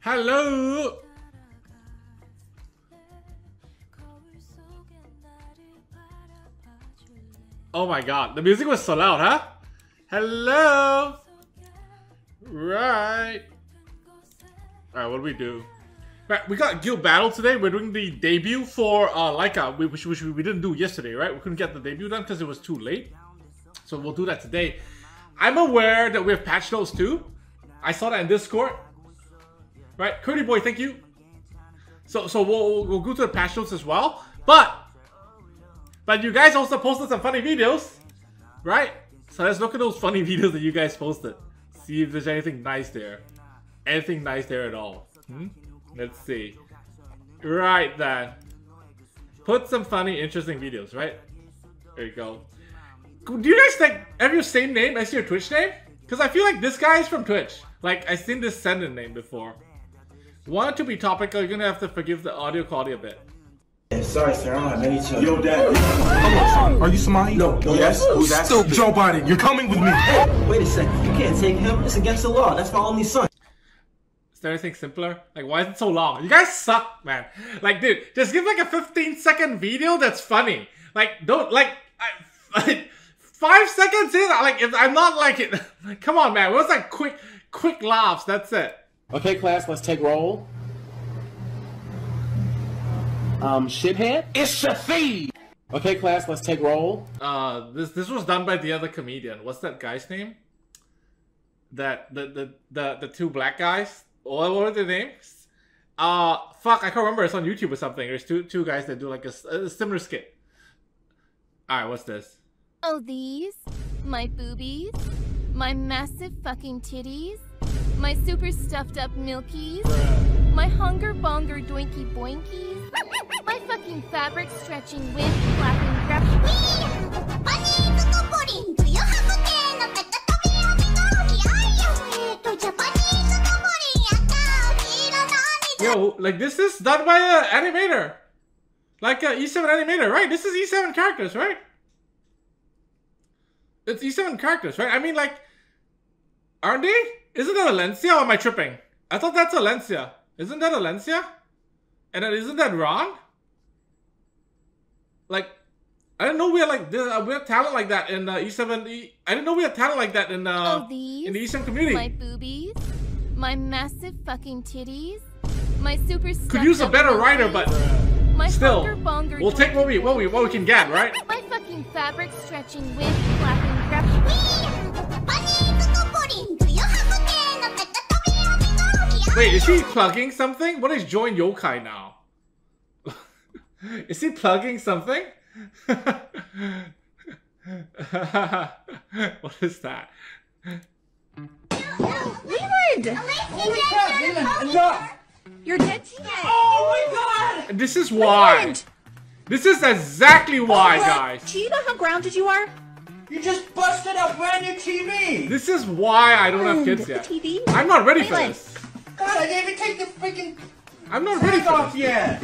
Hello. Oh my god, the music was so loud, huh? Hello. Right. Alright, what do we do? Right, we got guild battle today. We're doing the debut for Laika, which we didn't do yesterday, right? We couldn't get the debut done because it was too late. So we'll do that today. I'm aware that we have patch notes too. I saw that in Discord. Right, Curdy Boy, thank you. So we'll go to the patch notes as well. But you guys also posted some funny videos, right? So let's look at those funny videos that you guys posted. See if there's anything nice there. Anything nice there at all. Hmm? Let's see. Right then. Put some funny, interesting videos, right? There you go. Do you guys like have your same name as your Twitch name? Because I feel like this guy is from Twitch. Like, I've seen this sender name before. Want it to be topical, you're gonna have to forgive the audio quality a bit. Sorry, sir, I don't have any children. Yo, Dad. Hello, are you Somali? No. Yes. Who's that? Still Joe Biden. You're coming with me. Wait a second. You can't take him. It's against the law. That's my only son. Is there anything simpler? Like, why is it so long? You guys suck, man. Like, dude, just give like a 15-second video that's funny. Like, don't like. I 5 seconds in. Like, if I'm not like it. Like, come on, man. What's like quick laughs? That's it. Okay, class. Let's take roll. Shithead? It's a thief! Okay, class, let's take roll. This was done by the other comedian. What's that guy's name? That, the two black guys? What were their names? Fuck, I can't remember. It's on YouTube or something. There's two guys that do like a similar skit. Alright, what's this? Oh, these? My boobies? My massive fucking titties? My super stuffed up milkies? My hunger bonger doinky boinkies? My fucking fabric stretching wind flapping crap. Yo, like this is done by an animator. Like an E7 animator, right? This is E7 characters, right? It's E7 characters, right? I mean, like, aren't they? Isn't that Alencia or am I tripping? I thought that's Alencia. Isn't that Alencia? And then isn't that Ron? Like, I didn't know we had like this, we had talent like that in E7. I didn't know we had talent like that in the E7 community. My boobies, my massive fucking titties, my super. Could use a better writer, but my still, we'll take what we can get, right? My fucking fabric stretching, wind flapping, Wait, is he plugging something? What is Join Yokai now? Is he plugging something? What is that? Leeward! You're dead to me! Oh my god! This is why. Leeward. This is exactly why, guys. Do you know how grounded you are? You just busted a brand new TV! This is why I don't have kids yet. TV? I'm not ready for this. God, I didn't even take the freaking tag off yet!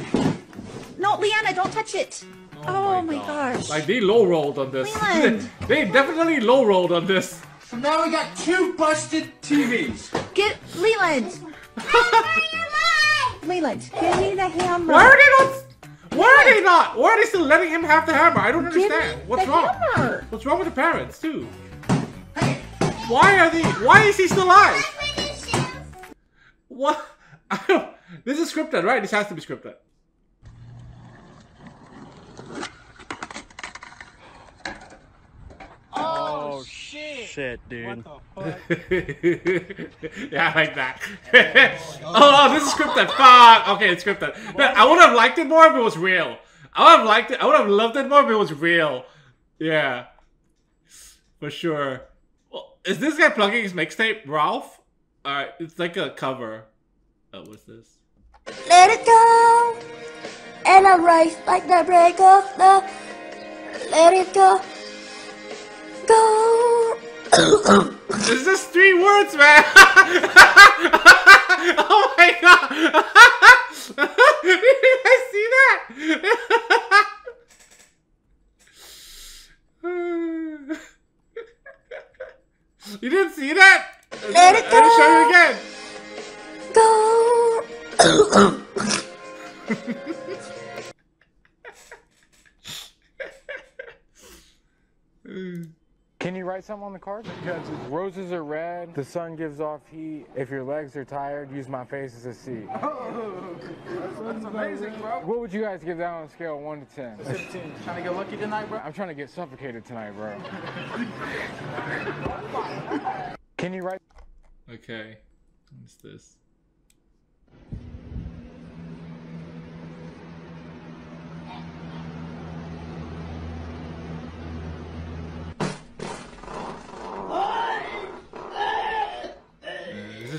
No, Leanna, don't touch it! Oh my gosh. Like, they low-rolled on this. They definitely low-rolled on this. So now we got two busted TVs. Get Leland! Leland, give me the hammer. Why are they not? Why are they still letting him have the hammer? I don't understand. What's wrong? Hammer. What's wrong with the parents, too? Why is he still alive? What? This is scripted, right? This has to be scripted. Oh shit! Shit, dude. What the fuck? Yeah, I like that. Oh, this is scripted. Fuck. Okay, it's scripted. Man, I would have liked it more if it was real. I would have liked it. I would have loved it more if it was real. Yeah, for sure. Well, is this guy plugging his mixtape, Ralph? Alright, it's like a cover. Oh, what's this? Let it go, and I rise like the break of the. Let it go, go. It's just 3 words, man. Oh my god! Did you guys see that? You didn't see that? Let it go. Let me show you again. Go. Can you write something on the card? Because roses are red, the sun gives off heat. If your legs are tired, use my face as a seat. Oh, that's amazing, bro. What would you guys give that on a scale of 1 to 10? 15. Trying to get lucky tonight, bro? I'm trying to get suffocated tonight, bro. Can you write? Okay. What's this?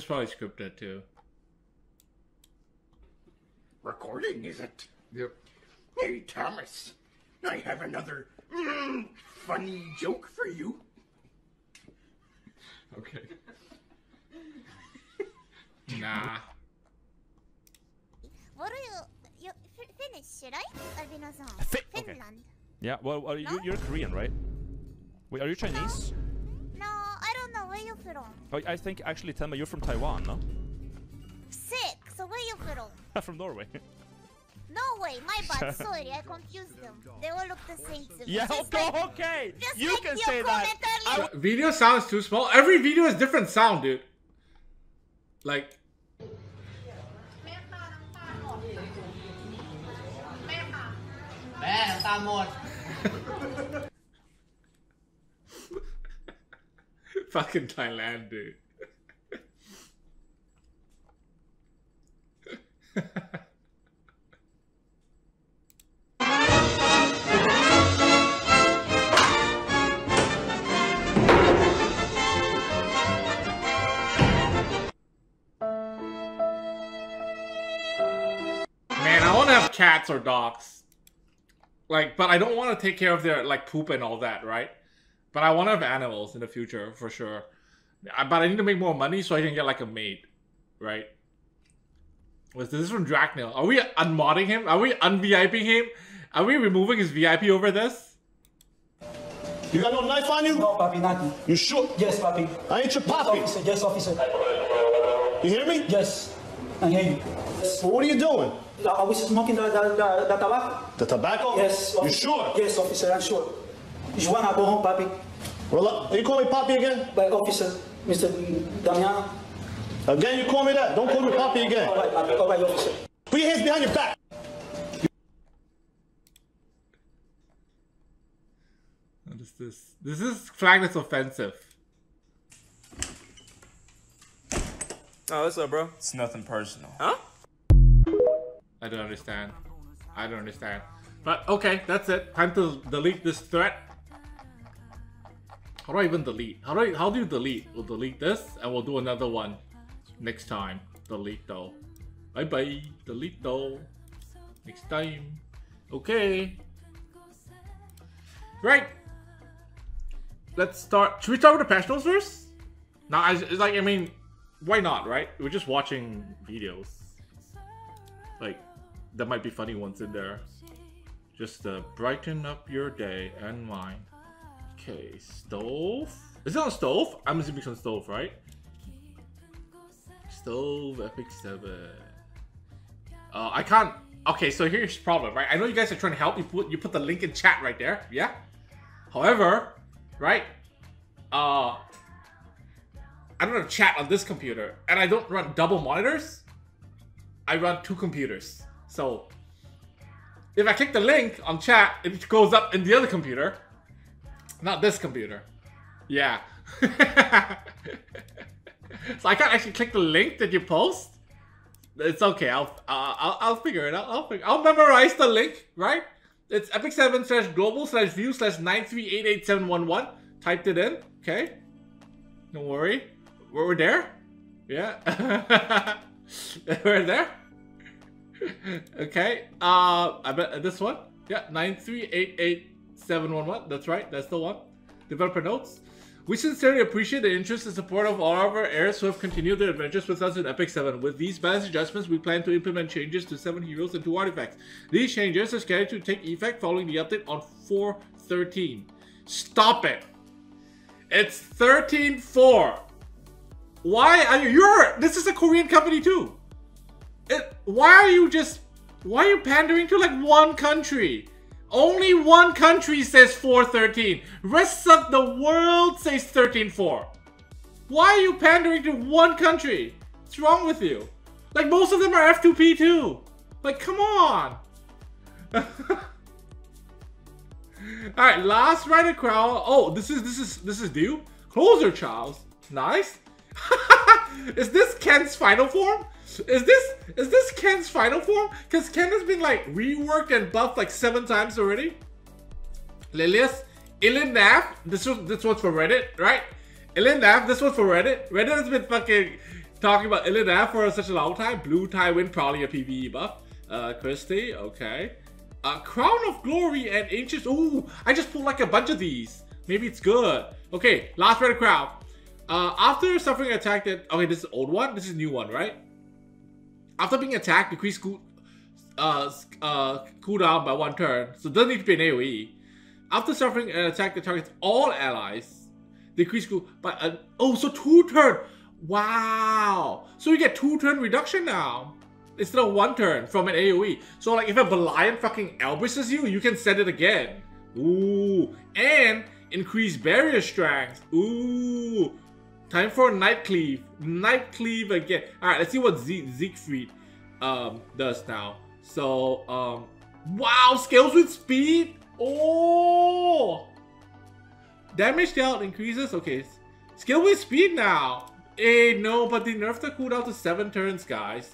Probably scripted too. Recording, is it? Yep. Hey, Thomas, I have another funny joke for you. Okay. Nah. What are you Finnish, right? Finland. Okay. Yeah. Well, you're Korean, right? Wait, are you Chinese? No, I don't know. Where you from? Oh, I think actually, Thelma, you're from Taiwan, no? Sick. So where you from? I'm from Norway. Norway. My bad. Sorry, I confused them. They all look the same to me. Yeah. Just like, okay. Just you like can say that. Video sounds too small. Every video is different sound, dude. Like. Fucking Thailand, dude. Man, I want to have cats or dogs. Like, but I don't want to take care of their, like, poop and all that, right? But I want to have animals in the future, for sure. But I need to make more money so I can get, like, a maid. Right? Was this from Dracnil? Are we unmodding him? Are we un-VIPing him? Are we removing his VIP over this? You got no knife on you? No, papi, nothing. You sure? Yes, papi. I ain't your papi. Yes, officer. Yes, officer. You hear me? Yes. I hear you. Yes. Well, what are you doing? Are we smoking the tobacco? The tobacco? Yes, officer. You sure? Yes, officer, I'm sure. You wanna go home, papi? Well, you call me papi again? By officer, Mr. Damiano. Again, you call me that? Don't call me papi again. All right, papi. All right, officer. Put your hands behind your back. What is this? This is flag that's offensive. Oh, what's up, bro? It's nothing personal. Huh? I don't understand. I don't understand. But okay, that's it. Time to delete this thread. How do I even delete? How do you delete? We'll delete this and we'll do another one next time. Delete though. Bye bye. Delete though. Next time. Okay. Right. Let's start. Should we start with the passionals first? No, it's like, I mean, why not, right? We're just watching videos. Like, there might be funny ones in there. Just to brighten up your day and mine. Okay, stove. Is it on stove? I'm assuming it's on stove, right? Stove, Epic Seven. I can't. Okay, so here's the problem, right? I know you guys are trying to help. You put the link in chat right there, yeah. However, right? I don't have chat on this computer, and I don't run double monitors. I run two computers, so. If I click the link on chat, it goes up in the other computer. Not this computer. Yeah. So I can't actually click the link that you post. It's okay. I'll figure it out. I'll memorize the link, right? It's epic7/global/view/93887111. Typed it in. Okay. Don't worry. We're there. Yeah. We're there. Okay, I bet this one. Yeah, 9388711. That's right, that's the one. Developer notes. We sincerely appreciate the interest and support of all of our heirs who have continued their adventures with us in Epic 7. With these balance adjustments, we plan to implement changes to 7 heroes and 2 artifacts. These changes are scheduled to take effect following the update on 4/13. Stop it! It's 13-4. Why are you? This is a Korean company too. Why are you pandering to like one country? Only one country says 4-13. Rest of the world says 13-4. Why are you pandering to one country? What's wrong with you? Like most of them are F2P too. Like come on. Alright, Last Rider Crow. Oh, this is due? Closer Charles. Nice. Is this Ken's final form? Is this Ken's final form? Because Ken has been like reworked and buffed like 7 times already. Lilias, Ilynaf. This one's for Reddit, right? Ilynaf. This one's for Reddit. Reddit has been fucking talking about Ilynaf for such a long time. Blue Tywin, probably a PvE buff. Christy, okay. Crown of Glory and Ancients. Ooh, I just pulled like a bunch of these. Maybe it's good. Okay, Last Rider Crow. After suffering attack that... Okay, this is old one. This is new one, right? After being attacked, decrease cooldown by 1 turn. So it doesn't need to be an AoE. After suffering an attack that targets all allies, decrease cooldown by... oh, so 2 turn. Wow. So you get 2 turn reduction now. Instead of 1 turn from an AoE. So like if a Belian fucking Elbrises you, you can send it again. Ooh. And increase barrier strength. Ooh. Time for Night Cleave. Night Cleave again. Alright, let's see what Siegfried does now. So, wow! Scales with speed? Oh! Damage dealt increases? Okay. Scale with speed now! Hey, no, but they nerfed the cooldown to 7 turns, guys.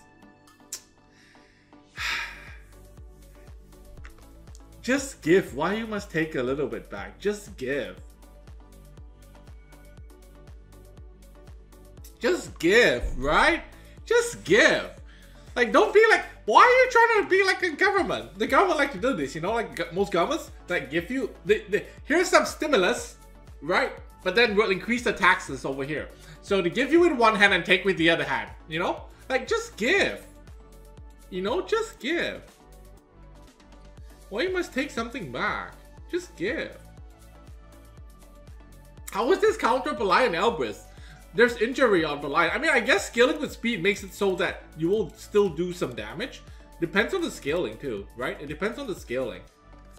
Just give. Why you must take a little bit back? Just give. Just give, right? Just give. Like, don't be like, why are you trying to be like a government? The government like to do this, you know, like most governments that give you, here's some stimulus, right? But then we'll increase the taxes over here. So they give you in one hand and take with the other hand, you know? Like, just give. You know, just give. Why you must take something back? Just give. How is this counter Belial and Elbris? There's injury on the line. I mean, I guess scaling with speed makes it so that you will still do some damage. Depends on the scaling too, right? It depends on the scaling.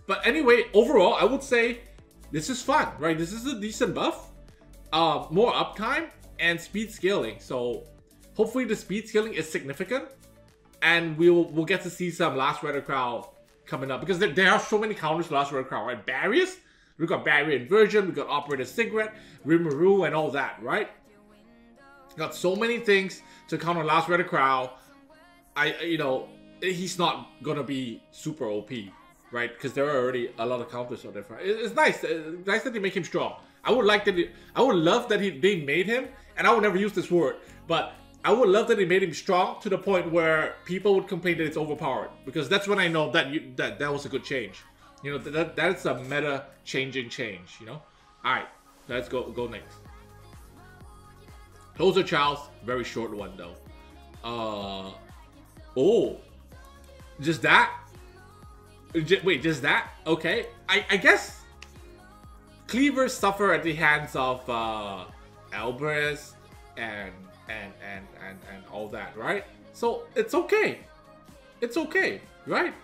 But anyway, overall, I would say this is fun, right? This is a decent buff. More uptime and speed scaling. So hopefully the speed scaling is significant. And we'll get to see some Last Rider Crow coming up. Because there are so many counters to Last Rider Crow, right? Barriers. We got Barrier Inversion. We got Operator Cigarette. Rimuru and all that, right? Got so many things to counter Last Rider Crow. You know, he's not gonna be super OP, right? Because there are already a lot of counters on there. It's nice, nice that they make him strong. I would like that. I would love that they made him, and I would never use this word, but I would love that they made him strong to the point where people would complain that it's overpowered. Because that's when I know that that was a good change. You know, that's a meta changing change. You know. All right, let's go next. Closer Charles, very short one though. Oh, just that? Wait, just that? Okay, I guess cleavers suffer at the hands of Elbris and all that, right? So it's okay. It's okay, right?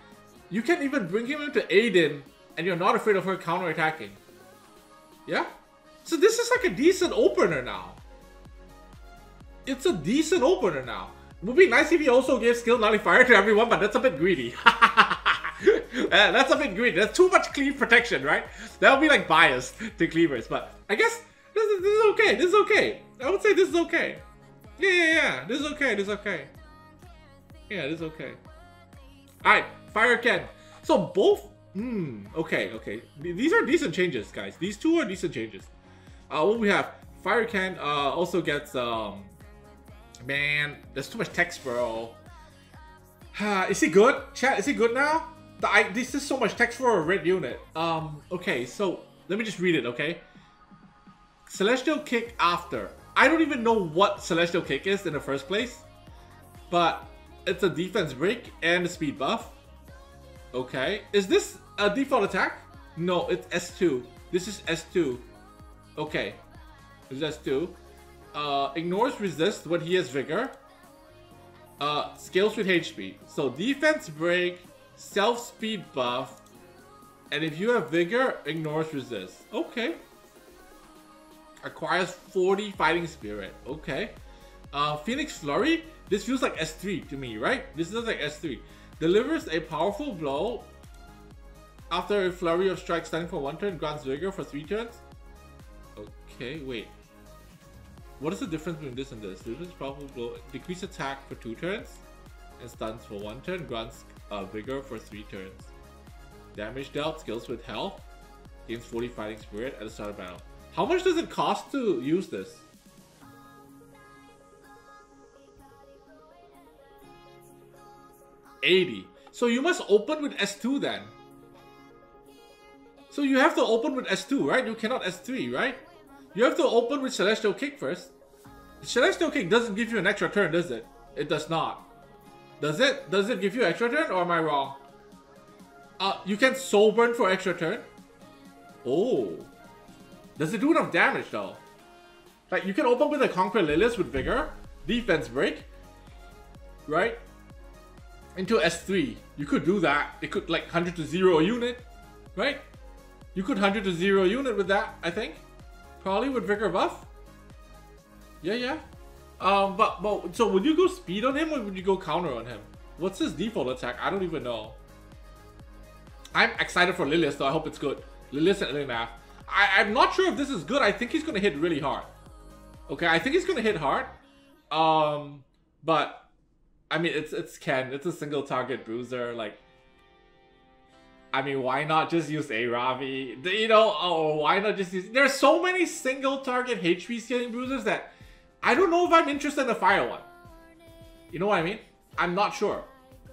You can even bring him into Aiden and you're not afraid of her counterattacking. Yeah? So this is like a decent opener now. It's a decent opener now. It would be nice if he also gave skill nullifier to everyone, but that's a bit greedy. That's a bit greedy. That's too much cleave protection, right? That would be like biased to cleavers, but I guess this is okay. This is okay. I would say this is okay. Yeah. This is okay. This is okay. Yeah, this is okay. Alright, Fire Ken. So both... okay. These are decent changes, guys. These two are decent changes. What we have, Fire Ken also gets... Man, there's too much text, bro. Is he good? Chat, is he good now? This is so much text for a red unit. Okay, so let me just read it, okay? Celestial Kick after. I don't even know what Celestial Kick is in the first place. But it's a defense break and a speed buff. Okay. Is this a default attack? No, it's S2. This is S2. Okay. That's two. Ignores resist when he has vigor. Scales with HP. So defense break, self-speed buff, and if you have vigor, ignores resist. Okay. Acquires 40 fighting spirit. Okay. Phoenix Flurry. This feels like S3 to me, right? This is like S3. Delivers a powerful blow. After a flurry of strikes standing for 1 turn, grants vigor for 3 turns. Okay, wait. What is the difference between this and this? Delivers powerful blow. Decrease attack for 2 turns. And stuns for 1 turn. Grants vigor for 3 turns. Damage dealt. Skills with health. Gains 40 fighting spirit at the start of battle. How much does it cost to use this? $80. So you must open with S2 then. So you have to open with S2, right? You cannot S3, right? You have to open with Celestial Kick first. Celestial Kick doesn't give you an extra turn, does it? It does not. Does it? Does it give you extra turn, or am I wrong? You can soul burn for extra turn. Oh. Does it do enough damage though? Like, you can open with a Conquer Lilias with vigor, defense break, right? Into S3. You could do that. It could like 100 to 0 a unit, right? You could 100 to 0 a unit with that, I think. Probably with vigor buff. Yeah, yeah. But so would you go speed on him or would you go counter on him? What's his default attack? I don't even know. I'm excited for Lilias though. I hope it's good. Lilias and Ilynaf. I'm not sure if this is good. I think he's gonna hit really hard. Okay, I think he's gonna hit hard. But I mean, it's Ken. It's a single target bruiser. Like, I mean, why not just use A-Ravi? You know, oh, why not just use... There's so many single target HP scaling bruisers that I don't know if I'm interested in a fire one. You know what I mean? I'm not sure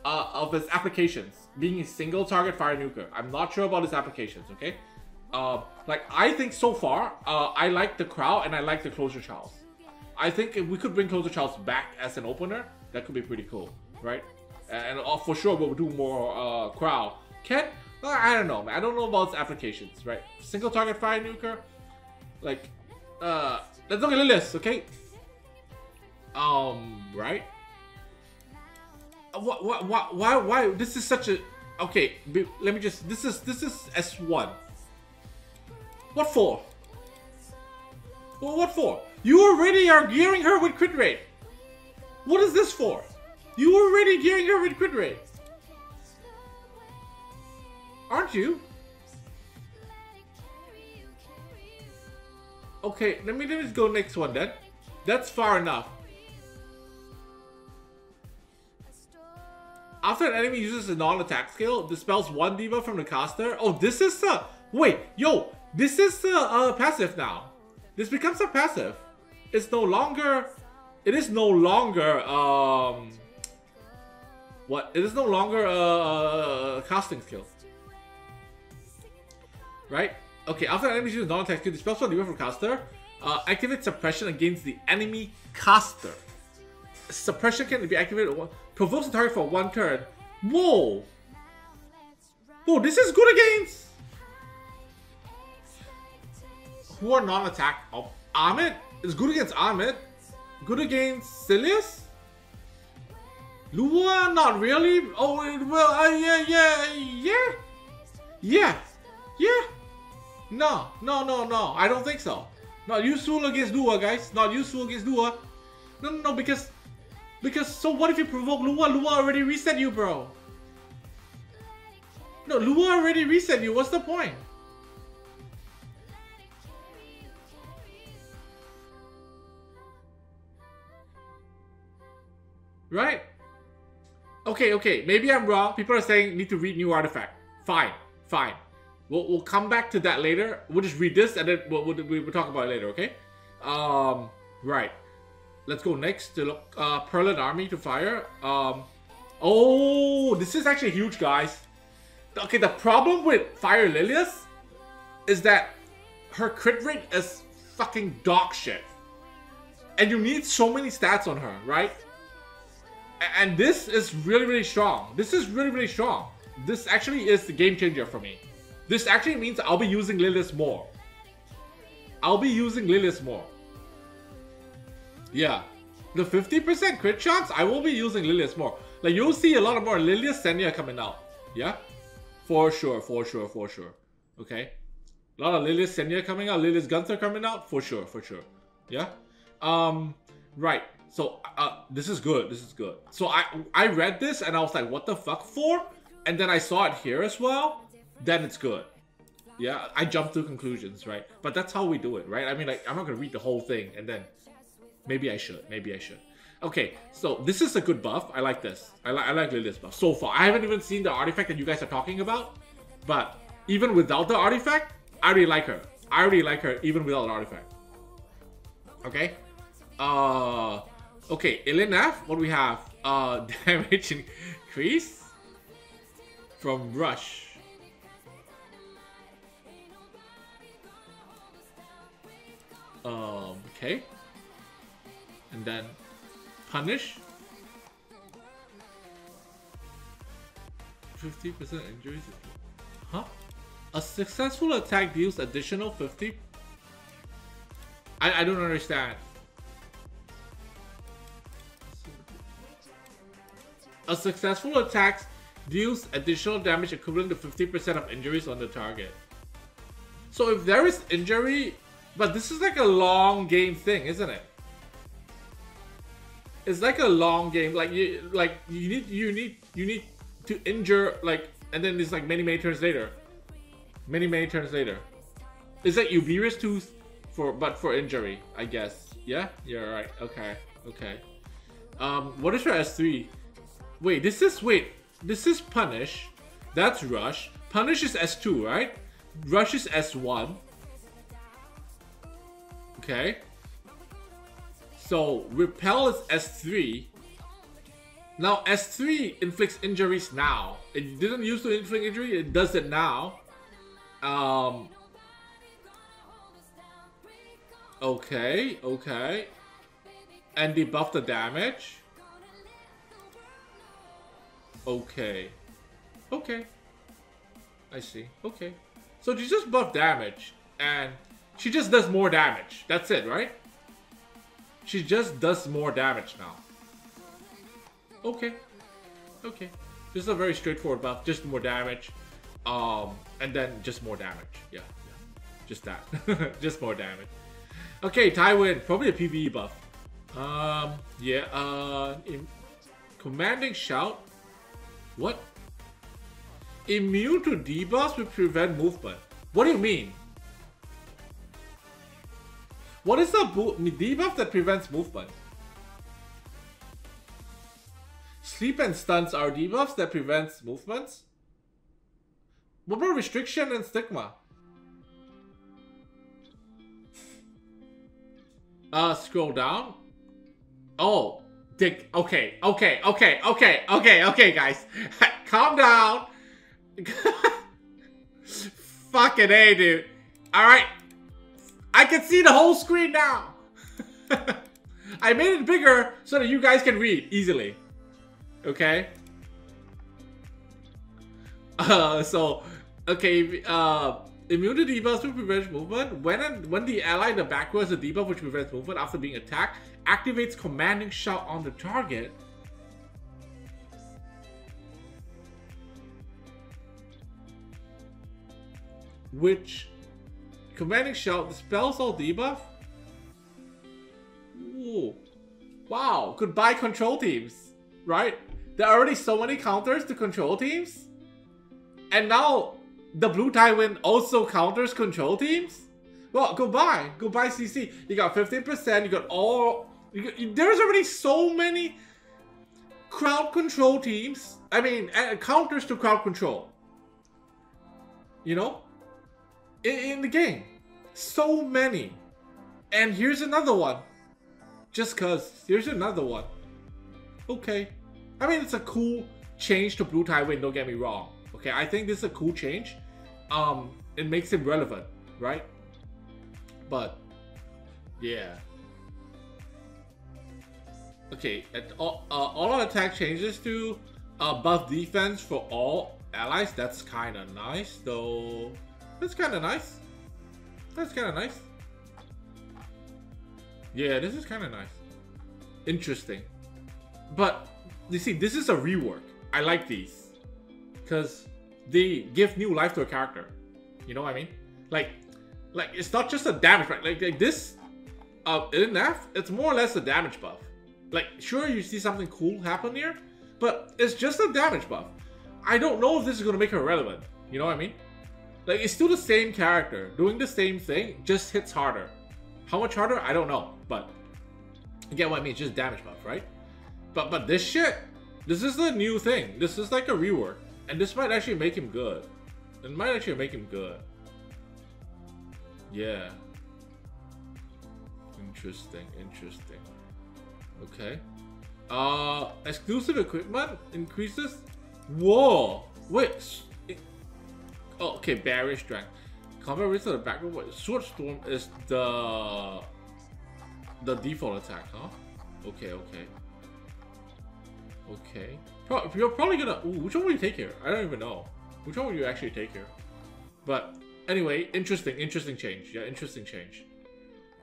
of his applications. Being a single target fire nuker. I'm not sure about his applications, okay? Like, I think so far, I like the Crow and I like the Closer Charles. I think if we could bring Closer Charles back as an opener, that could be pretty cool, right? And for sure, we'll do more Crow. Ken? I don't know, man. I don't know about its applications, right? Single target fire nuker? Like, let's look at Lilias, okay? Right? Why, this is such a... Okay, let me just... This is S1. What for? Well, what for? You already are gearing her with crit rate. What is this for? You already gearing her with crit rate. Aren't you? Okay, let me just go next one then. That's far enough. After an enemy uses a non-attack skill, dispels one debuff from the caster. Oh, this is a... Wait, yo! This is a passive now. This becomes a passive. It's no longer... It is no longer... What? It is no longer a casting skill. Right? Okay, after an enemy uses non-attack skill, dispels one debuff from caster. Activate suppression against the enemy caster. Suppression can be activated... Provokes the target for 1 turn. Whoa! Whoa, this is good against... Who are non-attack? Oh, Ahmed? It's good against Ahmed. Good against Silius? Lua? Not really. Oh, well, yeah. No. I don't think so. Not useful against Lua, guys. Not useful against Lua. No, because so what if you provoke Lua? Lua already reset you, bro. No, Lua already reset you. What's the point? Right? Okay. Maybe I'm wrong. People are saying need to read new artifact. Fine. We'll come back to that later. We'll just read this and then we'll talk about it later, okay? Right. Let's go next to look. Perlin Army to fire. Oh, this is actually huge, guys. Okay, the problem with Fire Lilias is that her crit rate is fucking dog shit. And you need so many stats on her, right? And this is really strong. This actually is the game changer for me. This actually means I'll be using Lilias more. Yeah. The 50% crit chance, I will be using Lilias more. Like, you'll see a lot of more Lilias, Senya coming out. Yeah? For sure, for sure, for sure. Okay? A lot of Lilias, Senya coming out. Lilias, Gunther coming out. For sure, for sure. Yeah? Right. So, this is good. This is good. So, I read this and I was like, what the fuck for? And then I saw it here as well. Then it's good. Yeah? I jumped to conclusions, right? But that's how we do it, right? I mean, like, I'm not gonna read the whole thing and then... Maybe I should. Maybe I should. Okay, so this is a good buff. I like this. I like Lilias buff so far. I haven't even seen the artifact that you guys are talking about. But even without the artifact, I already like her. I already like her even without the artifact. Okay. Okay, Ilynaf, what do we have? Damage increase from rush. Okay. And then punish. 50% injuries. Huh? A successful attack deals additional 50. I don't understand. A successful attack deals additional damage equivalent to 50% of injuries on the target. So if there is injury, but this is like a long game thing, isn't it? It's like a long game, like you need to injure, like, and then it's like many turns later, many turns later. It's like Uberius Tooth but for injury, I guess. Yeah, you're right. Okay, okay. What is your S3? Wait, this is punish. That's rush. Punish is S2, right? Rush is S1. Okay. So, repel is S3. Now, S3 inflicts injuries now. It didn't used to inflict injury, it does it now. Okay, okay. And debuff the damage. Okay. Okay. I see. Okay. So, she just buffed damage. And she just does more damage. That's it, right? She just does more damage now. Okay. Okay. This is a very straightforward buff. Just more damage. And then just more damage. Yeah. Just that. Just more damage. Okay, Tywin. Probably a PvE buff. Yeah. Commanding shout. What? Immune to debuffs will prevent movement. What do you mean? What is the debuff that prevents movement? Sleep and stuns are debuffs that prevents movements? What about restriction and stigma? Scroll down. Oh, dick. Okay, okay, okay, okay, okay, okay, guys. Calm down. Fucking A, dude. Alright. I can see the whole screen now! I made it bigger so that you guys can read easily. Okay? Immune to debuffs to prevent movement. When the ally in the back row has a debuff which prevents movement after being attacked, activates commanding shout on the target. Which... commanding shout dispels all debuff? Ooh. Wow, goodbye control teams, right? There are already so many counters to control teams. And now, the Blue Tywin also counters control teams? Well, goodbye. Goodbye CC. You got 15%, you got all... There's already so many crowd control teams. I mean, counters to crowd control. You know? In the game. So many. And here's another one. Just cause. Here's another one. Okay. I mean, it's a cool change to Blue Tywin, don't get me wrong. Okay, I think this is a cool change. It makes him relevant, right? But, yeah. Okay, all our attack changes to buff defense for all allies. That's kind of nice, though. That's kind of nice. That's kind of nice. Yeah, this is kind of nice. interesting. But you see, this is a rework. I like these because they give new life to a character. You know what I mean? Like it's not just a damage, right? Like this Ilynaf, it's more or less a damage buff. Like, sure, you see something cool happen here, but it's just a damage buff. I don't know if this is gonna make her relevant. You know what I mean? Like, it's still the same character doing the same thing, just hits harder. How much harder? I don't know, but you get what I mean. It's just damage buff, right? But this shit, this is the new thing. This is like a rework, and this might actually make him good. It might actually make him good. Yeah. Interesting, interesting. Okay. Exclusive equipment increases. Whoa! Wait. Oh, okay, barrier strength. Combat rates of the background. Sword storm is the default attack, huh? Okay, okay. Okay. You're probably gonna. Ooh, which one will you take here? I don't even know. Which one will you actually take here? But anyway, interesting change. Yeah, interesting change.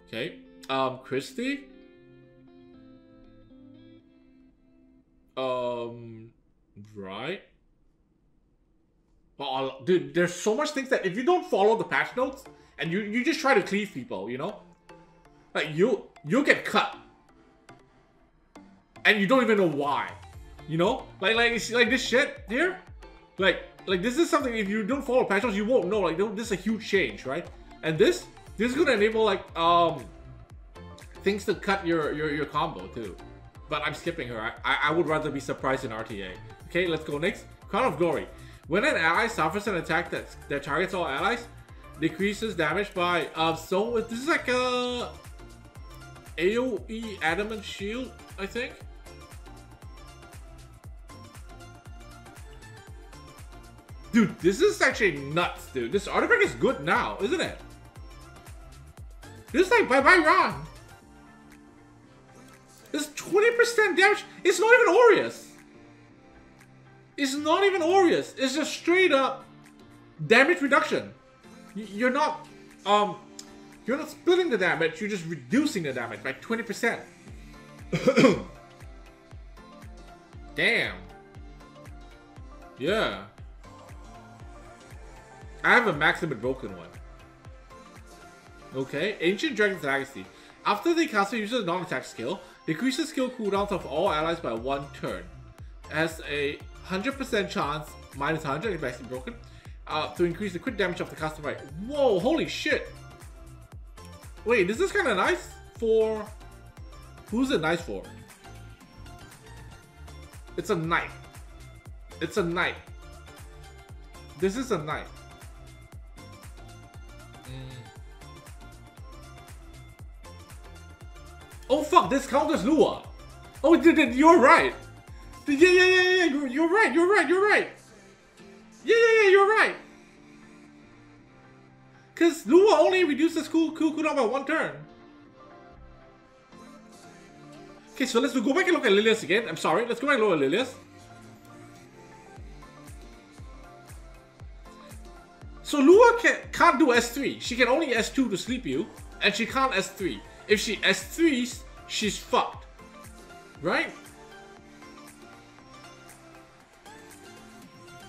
Okay. Christy. Right. Well, dude, there's so much things that if you don't follow the patch notes and you just try to cleave people, you know, like you get cut, and you don't even know why, you know, like this shit here, like this is something if you don't follow patch notes you won't know. Like this is a huge change, right? And this is gonna enable like things to cut your combo too. But I'm skipping her. I would rather be surprised in RTA. Okay, let's go next. Crown of Glory. When an ally suffers an attack that targets all allies, decreases damage by... so this is like a... AoE Adamant Shield, I think? Dude, this is actually nuts, dude. This artifact is good now, isn't it? This is like bye-bye Ron. It's 20% damage. It's not even Aureus. It's not even Aureus. It's just straight up damage reduction. You're not splitting the damage. You're just reducing the damage by 20%. Damn. Yeah. I have a max limit broken one. Okay. Ancient Dragon's Legacy. After the caster uses a non-attack skill, decreases skill cooldowns of all allies by 1 turn. Has a 100% chance, minus 100 if maximum broken, to increase the crit damage of the caster by. Whoa, holy shit! Wait, this is kind of nice for. Who's it nice for? It's a knight. It's a knight. This is a knight. Oh fuck, this counters Lua. Oh, dude, you're right. Yeah, you're right. Yeah, you're right. Because Lua only reduces cooldown by 1 turn. Okay, so let's go back and look at Lilias again. I'm sorry, let's go back and look at Lilias. So Lua can't do S3. She can only S2 to sleep you, and she can't S3. If she S3s, she's fucked. Right?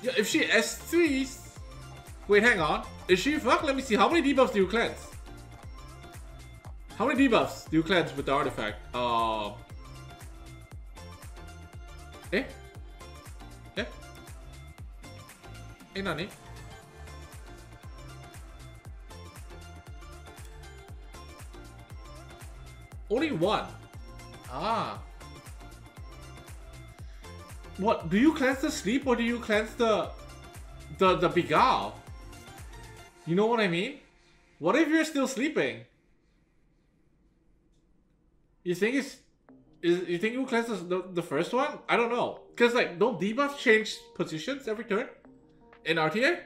Yeah, if she S3s... Wait, hang on. Is she fucked? Let me see. How many debuffs do you cleanse? How many debuffs do you cleanse with the artifact? Nani? Only 1. Ah. What? Do you cleanse the sleep or do you cleanse the Beguile? You know what I mean? What if you're still sleeping? You think you think you cleanse the first one? I don't know. Cause like don't debuffs change positions every turn in RTA?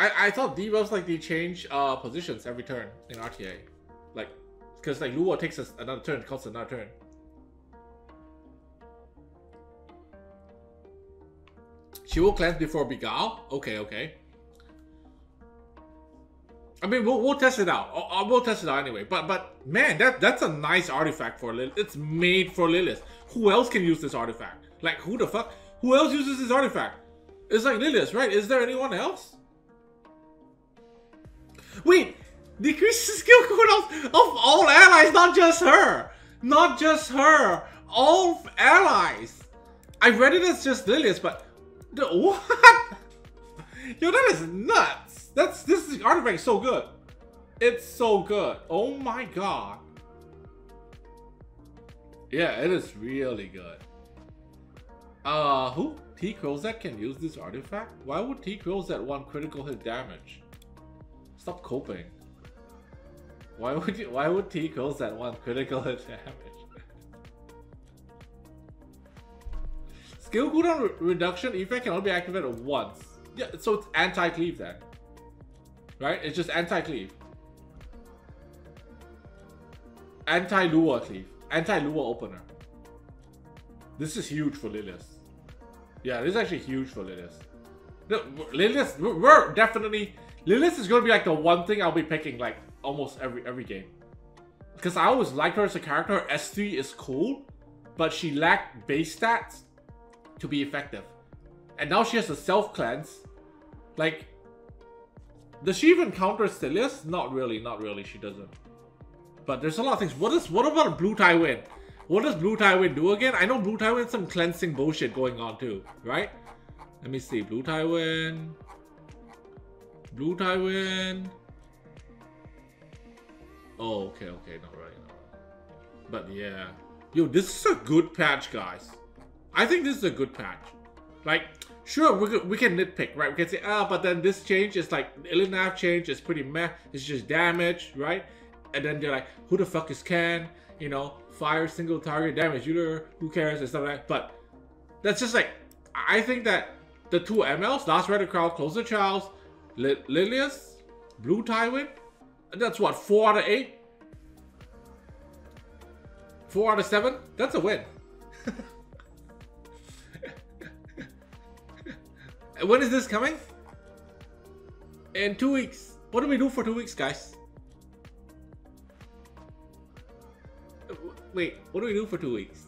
I thought debuffs like they change positions every turn in RTA, like because like Lua takes us another turn, costs another turn. She will cleanse before Beguile. Okay. I mean, we'll test it out. We'll test it out anyway. But man, that's a nice artifact for Lilias. It's made for Lilias. Who else can use this artifact? Like, who the fuck? Who else uses this artifact? It's like Lilias, right? Is there anyone else? Wait, decreases the skill cooldown of all allies, not just her. Not just her. All allies. I read it as just Lilias, but what? Yo, that is nuts. This artifact is so good. It's so good. Oh my god. Yeah, it is really good. Who? T. Crozet can use this artifact? Why would T. Crozet want critical hit damage? Stop coping. Why would T. Crozet want critical hit damage? Skill cooldown reduction effect can only be activated once. Yeah, so it's anti-cleave then. Right? It's just anti-cleave. Anti-Lua cleave. Anti-Lua opener. This is huge for Lilias. Yeah, this is actually huge for Lilias. No, Lilias, we're definitely... Lilias is going to be like the one thing I'll be picking like almost every game. Because I always liked her as a character. Her S3 is cool, but she lacked base stats to be effective, and now she has a self cleanse. Like, does she even counter Stilius? Not really, she doesn't. But there's a lot of things. What about Blue Tywin? What does Blue Tywin do again? I know Blue Tywin some cleansing bullshit going on too, right? Let me see. Blue Tywin. Oh, okay, not right. But yeah, yo, this is a good patch, guys. I think this is a good patch. Like, sure, we can nitpick, right? We can say, ah, but then this change is like, Ilynaf change is pretty meh. It's just damage, right? And then they're like, who the fuck is Ken? You know, fire single target damage dealer, who cares, and stuff like that. But that's just like, I think that the two MLs, Last Rider Crow, Closer Charles, Lilias, Blue Tywin, that's what, 4 out of 8? 4 out of 7? That's a win. When is this coming? In 2 weeks. What do we do for 2 weeks, guys? Wait, what do we do for 2 weeks?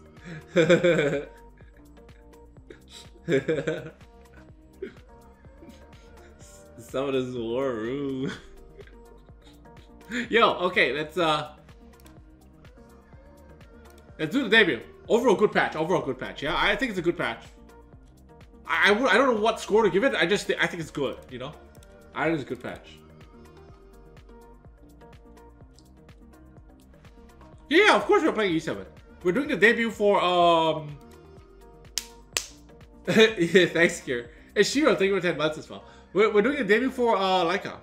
Some of this war room. Yo, okay, let's do the debut. Overall good patch, yeah? I think it's a good patch. I don't know what score to give it. I think it's good, you know? I think it's a good patch. Yeah, of course we're playing E7. We're doing the debut for, yeah, thanks, Kier. And Shiro, thank you for 10 months as well. We're doing the debut for, Laika.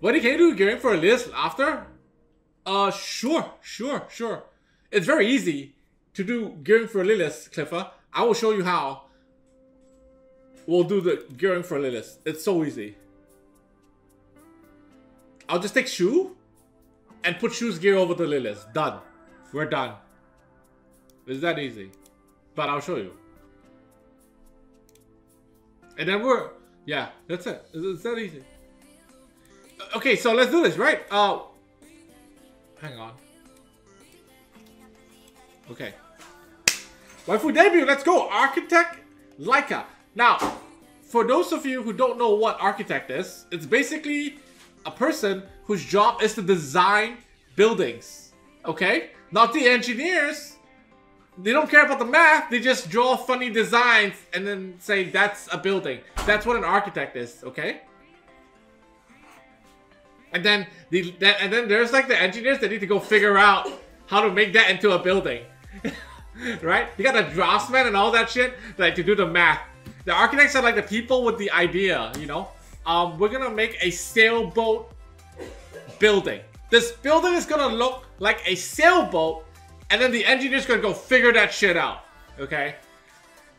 What can you do, Gary, for a list after? Sure. It's very easy to do gearing for Lilias, Cliffa. I will show you how we'll do the gearing for Lilias. It's so easy. I'll just take Shu and put Shu's gear over the Lilias. Done. We're done. It's that easy. But I'll show you. And then we're... yeah, that's it. It's that easy. Okay, so let's do this, right? Hang on. Okay. Waifu debut, let's go! Architect Laika. Now, for those of you who don't know what architect is, it's basically a person whose job is to design buildings. Okay? Not the engineers. They don't care about the math, they just draw funny designs and then say that's a building. That's what an architect is, okay? And then there's like the engineers that need to go figure out how to make that into a building. Right? You got the draftsman and all that shit, like to do the math. The architects are like the people with the idea, you know? We're gonna make a sailboat building. This building is gonna look like a sailboat, and then the engineer's gonna go figure that shit out, okay?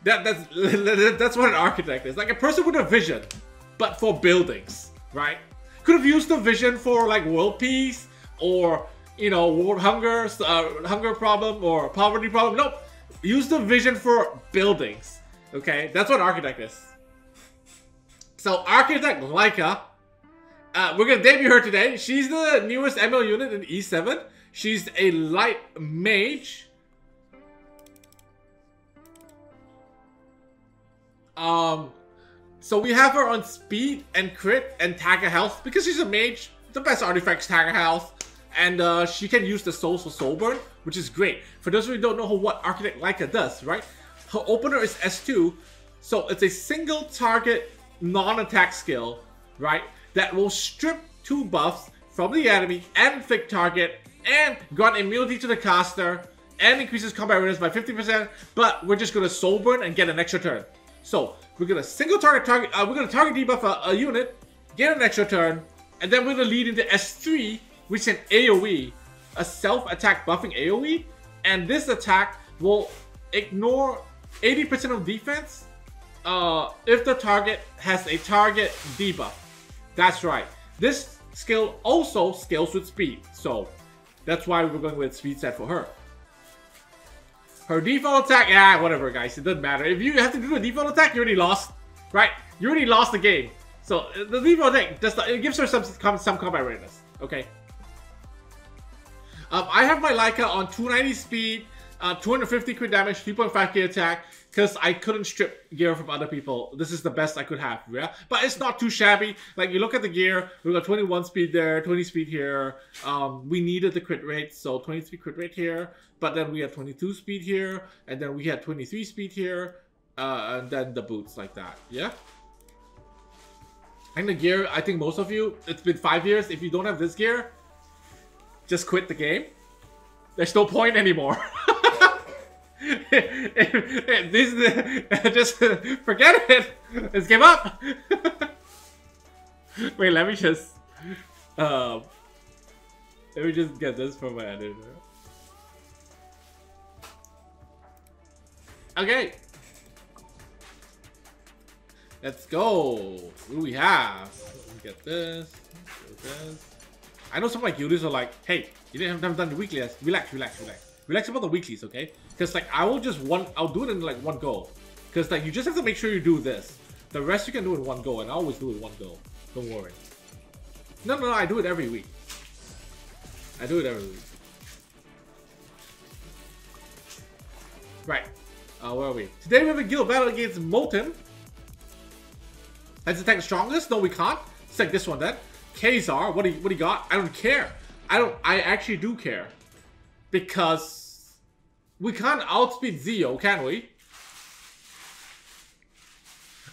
That's what an architect is. Like a person with a vision, but for buildings, right? Could have used the vision for like world peace, or you know, world hunger, hunger problem or poverty problem. Nope. Use the vision for buildings. Okay, that's what architect is. So Architect Laika, we're gonna debut her today. She's the newest ML unit in E7. She's a light mage. So we have her on speed and crit and Tagger health because she's a mage. The best artifacts Tagger health, and she can use the souls for soulburn, which is great. For those of you who don't know what Architect Laika does, right? Her opener is S2, so it's a single target non-attack skill, right? That will strip 2 buffs from the enemy and thick target, and grant immunity to the caster, and increases combat readiness by 50%. But we're just gonna soulburn and get an extra turn. So we're gonna single target. We're gonna target debuff a unit, get an extra turn, and then we're gonna lead into S3, which is an AoE, a self-attack buffing AoE, and this attack will ignore 80% of defense if the target has a target debuff. That's right. This skill also scales with speed, so that's why we're going with speed set for her. Her default attack, yeah, whatever, guys. It doesn't matter. If you have to do a default attack, you already lost, right? You already lost the game. So the default attack just it gives her some combat readiness. Okay. I have my Laika on 290 speed, 250 crit damage, 3.5k attack, because I couldn't strip gear from other people. This is the best I could have, yeah? But it's not too shabby. Like, you look at the gear, we got 21 speed there, 20 speed here. We needed the crit rate, so 23 crit rate here. But then we had 22 speed here, and then we had 23 speed here, and then the boots like that, yeah? And the gear, I think most of you, it's been 5 years. If you don't have this gear, just quit the game. There's no point anymore. Just forget it. Let's give up. Wait, let me just get this from my editor. Okay, let's go. What do we have? Let's get this. Let's get this. I know some of my guildies are like, hey, you didn't have done the weekly. Relax about the weeklies, okay? Because like I'll do it in like one go. Because like you just have to make sure you do this. The rest you can do in one go, and I always do it in one go. Don't worry. No, I do it every week. Right. Where are we? Today we have a guild battle against Molten. Let's attack the strongest. No, we can't. Let's attack this one then. Khazar, what do you got? I don't care. I actually do care. Because we can't outspeed Zio, can we?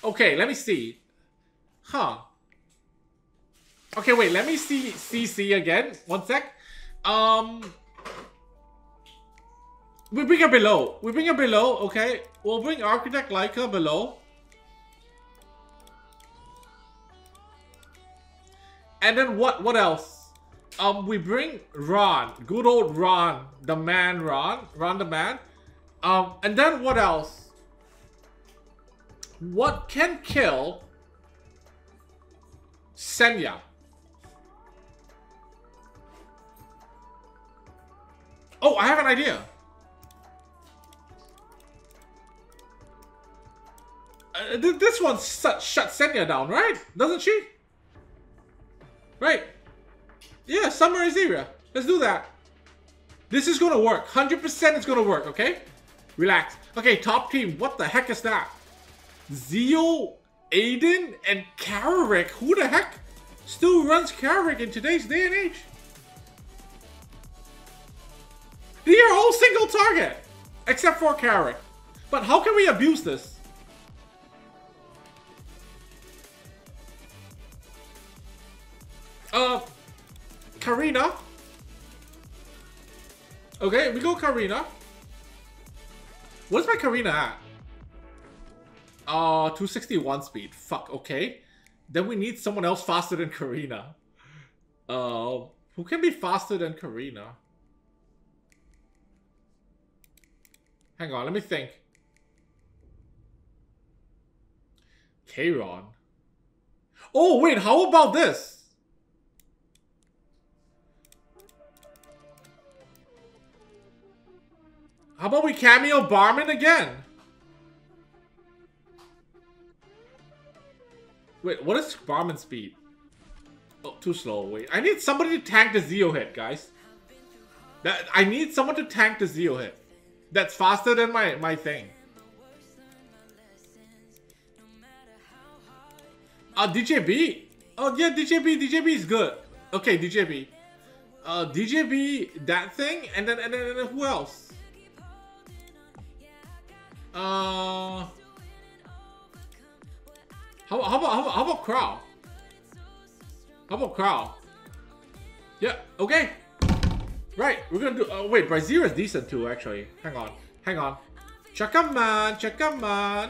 Okay, let me see. Huh. Okay, wait, let me see CC again. One sec. We bring her below. Okay. We'll bring Architect Laika below. And then what else? We bring Ron, good old Ron, the man Ron the man. And then what else? What can kill Senya? Oh, I have an idea. This one shut Senya down, right? Doesn't she? Right. Yeah, Summerizera. Let's do that. This is gonna work. 100% it's gonna work, okay? Relax. Okay, top team. What the heck is that? Zio, Aiden, and Carrick. Who the heck still runs Carrick in today's day and age? They are all single target. Except for Carrick. But how can we abuse this? Karina. Okay, we go Karina. What's my Karina at? 261 speed. Fuck, okay. Then we need someone else faster than Karina. Who can be faster than Karina? Hang on, let me think. Kayron. Oh, wait, how about this? How about we cameo Barman again? Wait, what is bombing speed? Oh, too slow. Wait, I need somebody to tank the Zio hit, guys. That I need someone to tank the Zio hit. That's faster than my thing. DJB. Oh yeah, DJB is good. Okay, DJB. DJB, that thing, and then who else? How about Crow? How about Crow? Yeah. Okay. Right. We're gonna do. Wait, Brazira is decent too, actually. Hang on. Check 'em on.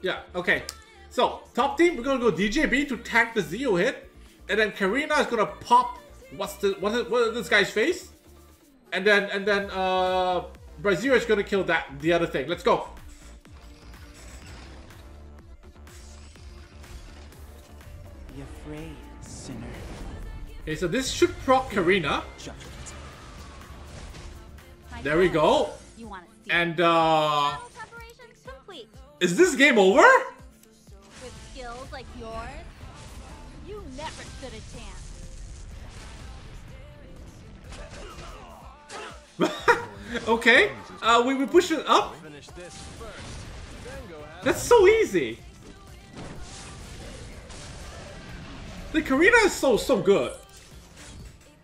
Yeah. Okay. So, top team, we're gonna go DJB to tank the Zio hit, and then Karina is gonna pop what is this guy's face, and then Brazira is gonna kill the other thing. Let's go. Be afraid, sinner. Okay, so this should proc Karina. There we go. And is this game over? Like yours, you never stood a chance. Okay, we push it up. That's so easy. The Karina is so good.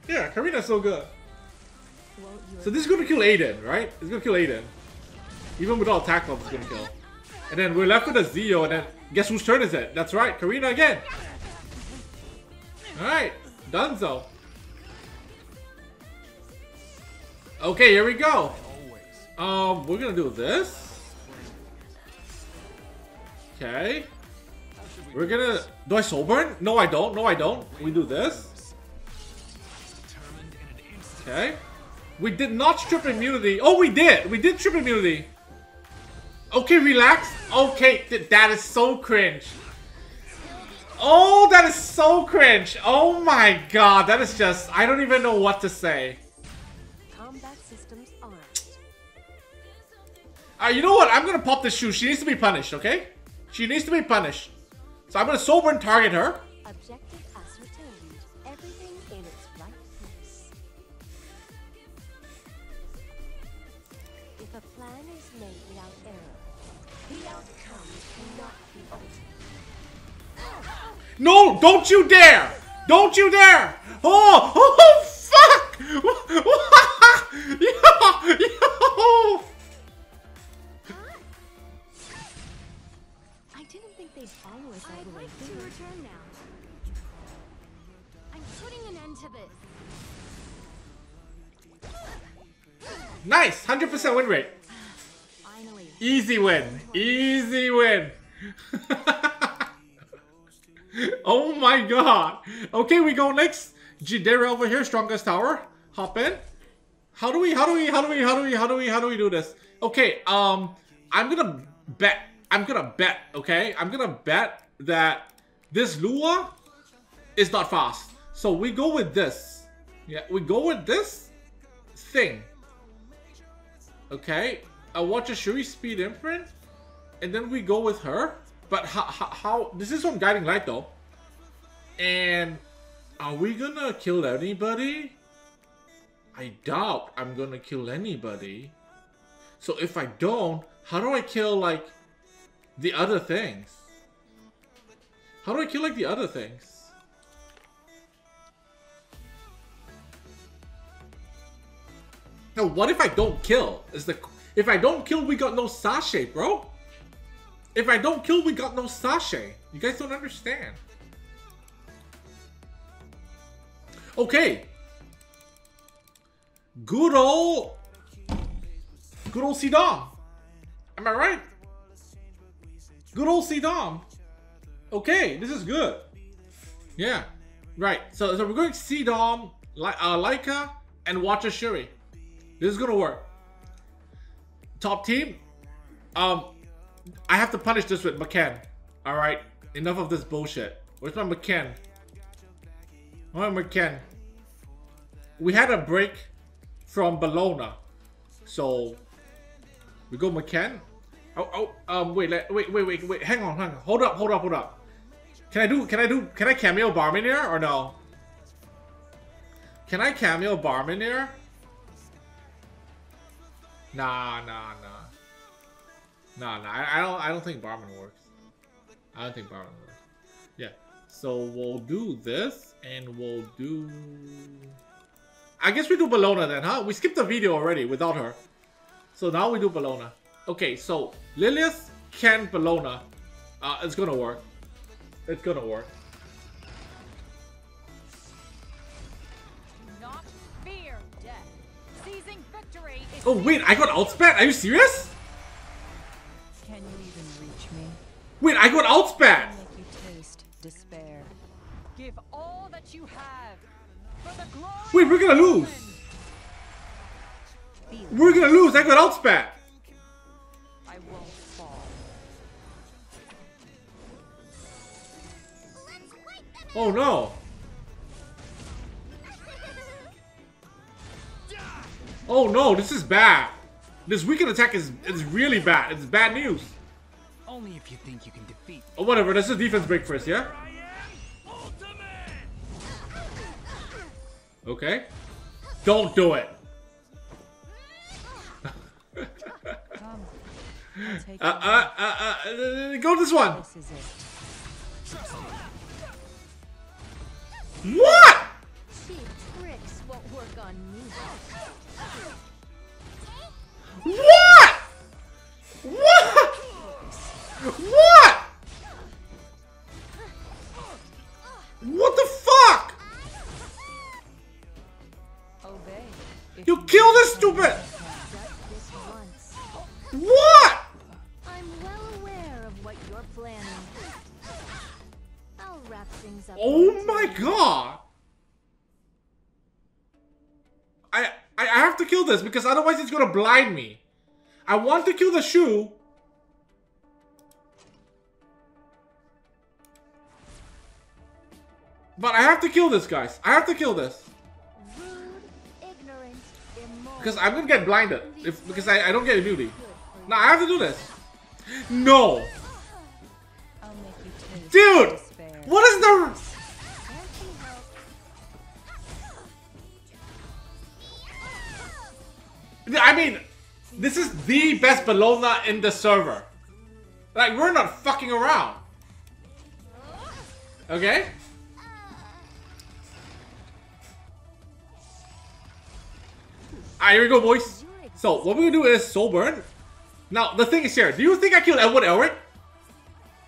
Yeah, Karina is so good. So this is gonna kill Aiden, right? It's gonna kill Aiden. Even with all attack up, it's gonna kill. And then we're left with a Zio, and then guess whose turn is it? That's right, Karina again. Alright, donezo. Okay, here we go. We're gonna do this. Okay. We're gonna... Do I soul burn? No, I don't. No, I don't. We do this. Okay. We did not strip immunity. Oh, we did! We did strip immunity. Okay, relax. Okay, that is so cringe. Oh, that is so cringe. Oh my god, that is just... I don't even know what to say. You know what? I'm gonna pop this shoe. She needs to be punished, okay? She needs to be punished. So I'm gonna sober and target her. Objective ascertained. Everything in its right place. If a plan is made without error, the outcome cannot be altered. No! Don't you dare! Don't you dare! Oh! Oh! Fuck! Yo! I didn't think they'd follow us. I'd like to return now. I'm putting an end to this. Nice! 100% win rate. Easy win. Easy win. Oh my god. Okay, we go next. Jidera over here, strongest tower. Hop in. How do we do this? Okay, I'm gonna bet, okay? I'm gonna bet that this Lua is not fast. So we go with this. Yeah, we go with this thing. Okay. I watch a Shuri speed imprint, and then we go with her. But how? This is from Guiding Light though. And are we gonna kill anybody? I doubt I'm gonna kill anybody. So if I don't, how do I kill like the other things? How do I kill like the other things? Now what if I don't kill? Is the... If I don't kill, we got no sachet, bro. If I don't kill, we got no sachet. You guys don't understand. Okay. Good old C-Dom. Am I right? Good old C-Dom. Okay, this is good. Yeah. Right. So we're going C-Dom, Laika, and Watcher Shuri. This is gonna work. Top team, I have to punish this with McCann. All right, enough of this bullshit. Where's my McCann? Where's my McCann? We had a break from Bologna, so we go McCann. Wait, hang on, hold up. Can I cameo Barminier or no? Can I cameo Barminier? Nah. I don't think Barman works. I don't think Barman works. Yeah. So we'll do this, and we'll do... I guess we do Bologna then, huh? We skipped the video already without her. So now we do Bologna. Okay, so Lilias can Bologna. It's gonna work. It's gonna work. Do not fear death. Seizing victory is... Oh wait, I got outspat? Are you serious? Can you even reach me? Wait, I got outspat! Make you taste despair. Give all that you have for the glory. Wait, we're gonna lose! We're gonna lose! I got outspat! I won't fall. Oh no! Oh no, this is bad. This weakened attack is really bad. It's bad news. Only if you think you can defeat. Oh whatever, let's just defense break first, yeah? Okay. Don't do it. Go this one. What? Tricks won't work on me. What? What? What? What the fuck? Obey. You kill this stupid. What? I'm well aware of what you're planning. I'll wrap things up. Oh my god! I have to kill this because otherwise it's gonna blind me. I want to kill the shoe. But I have to kill this, guys. I have to kill this. Because I'm gonna get blinded. Because I don't get immunity. No, I have to do this. No! Dude! What is the... I mean, this is the best Bologna in the server. Like, we're not fucking around. Okay? Alright, here we go, boys. So, what we're gonna do is soul burn. Now, the thing is here, do you think I killed Edward Elric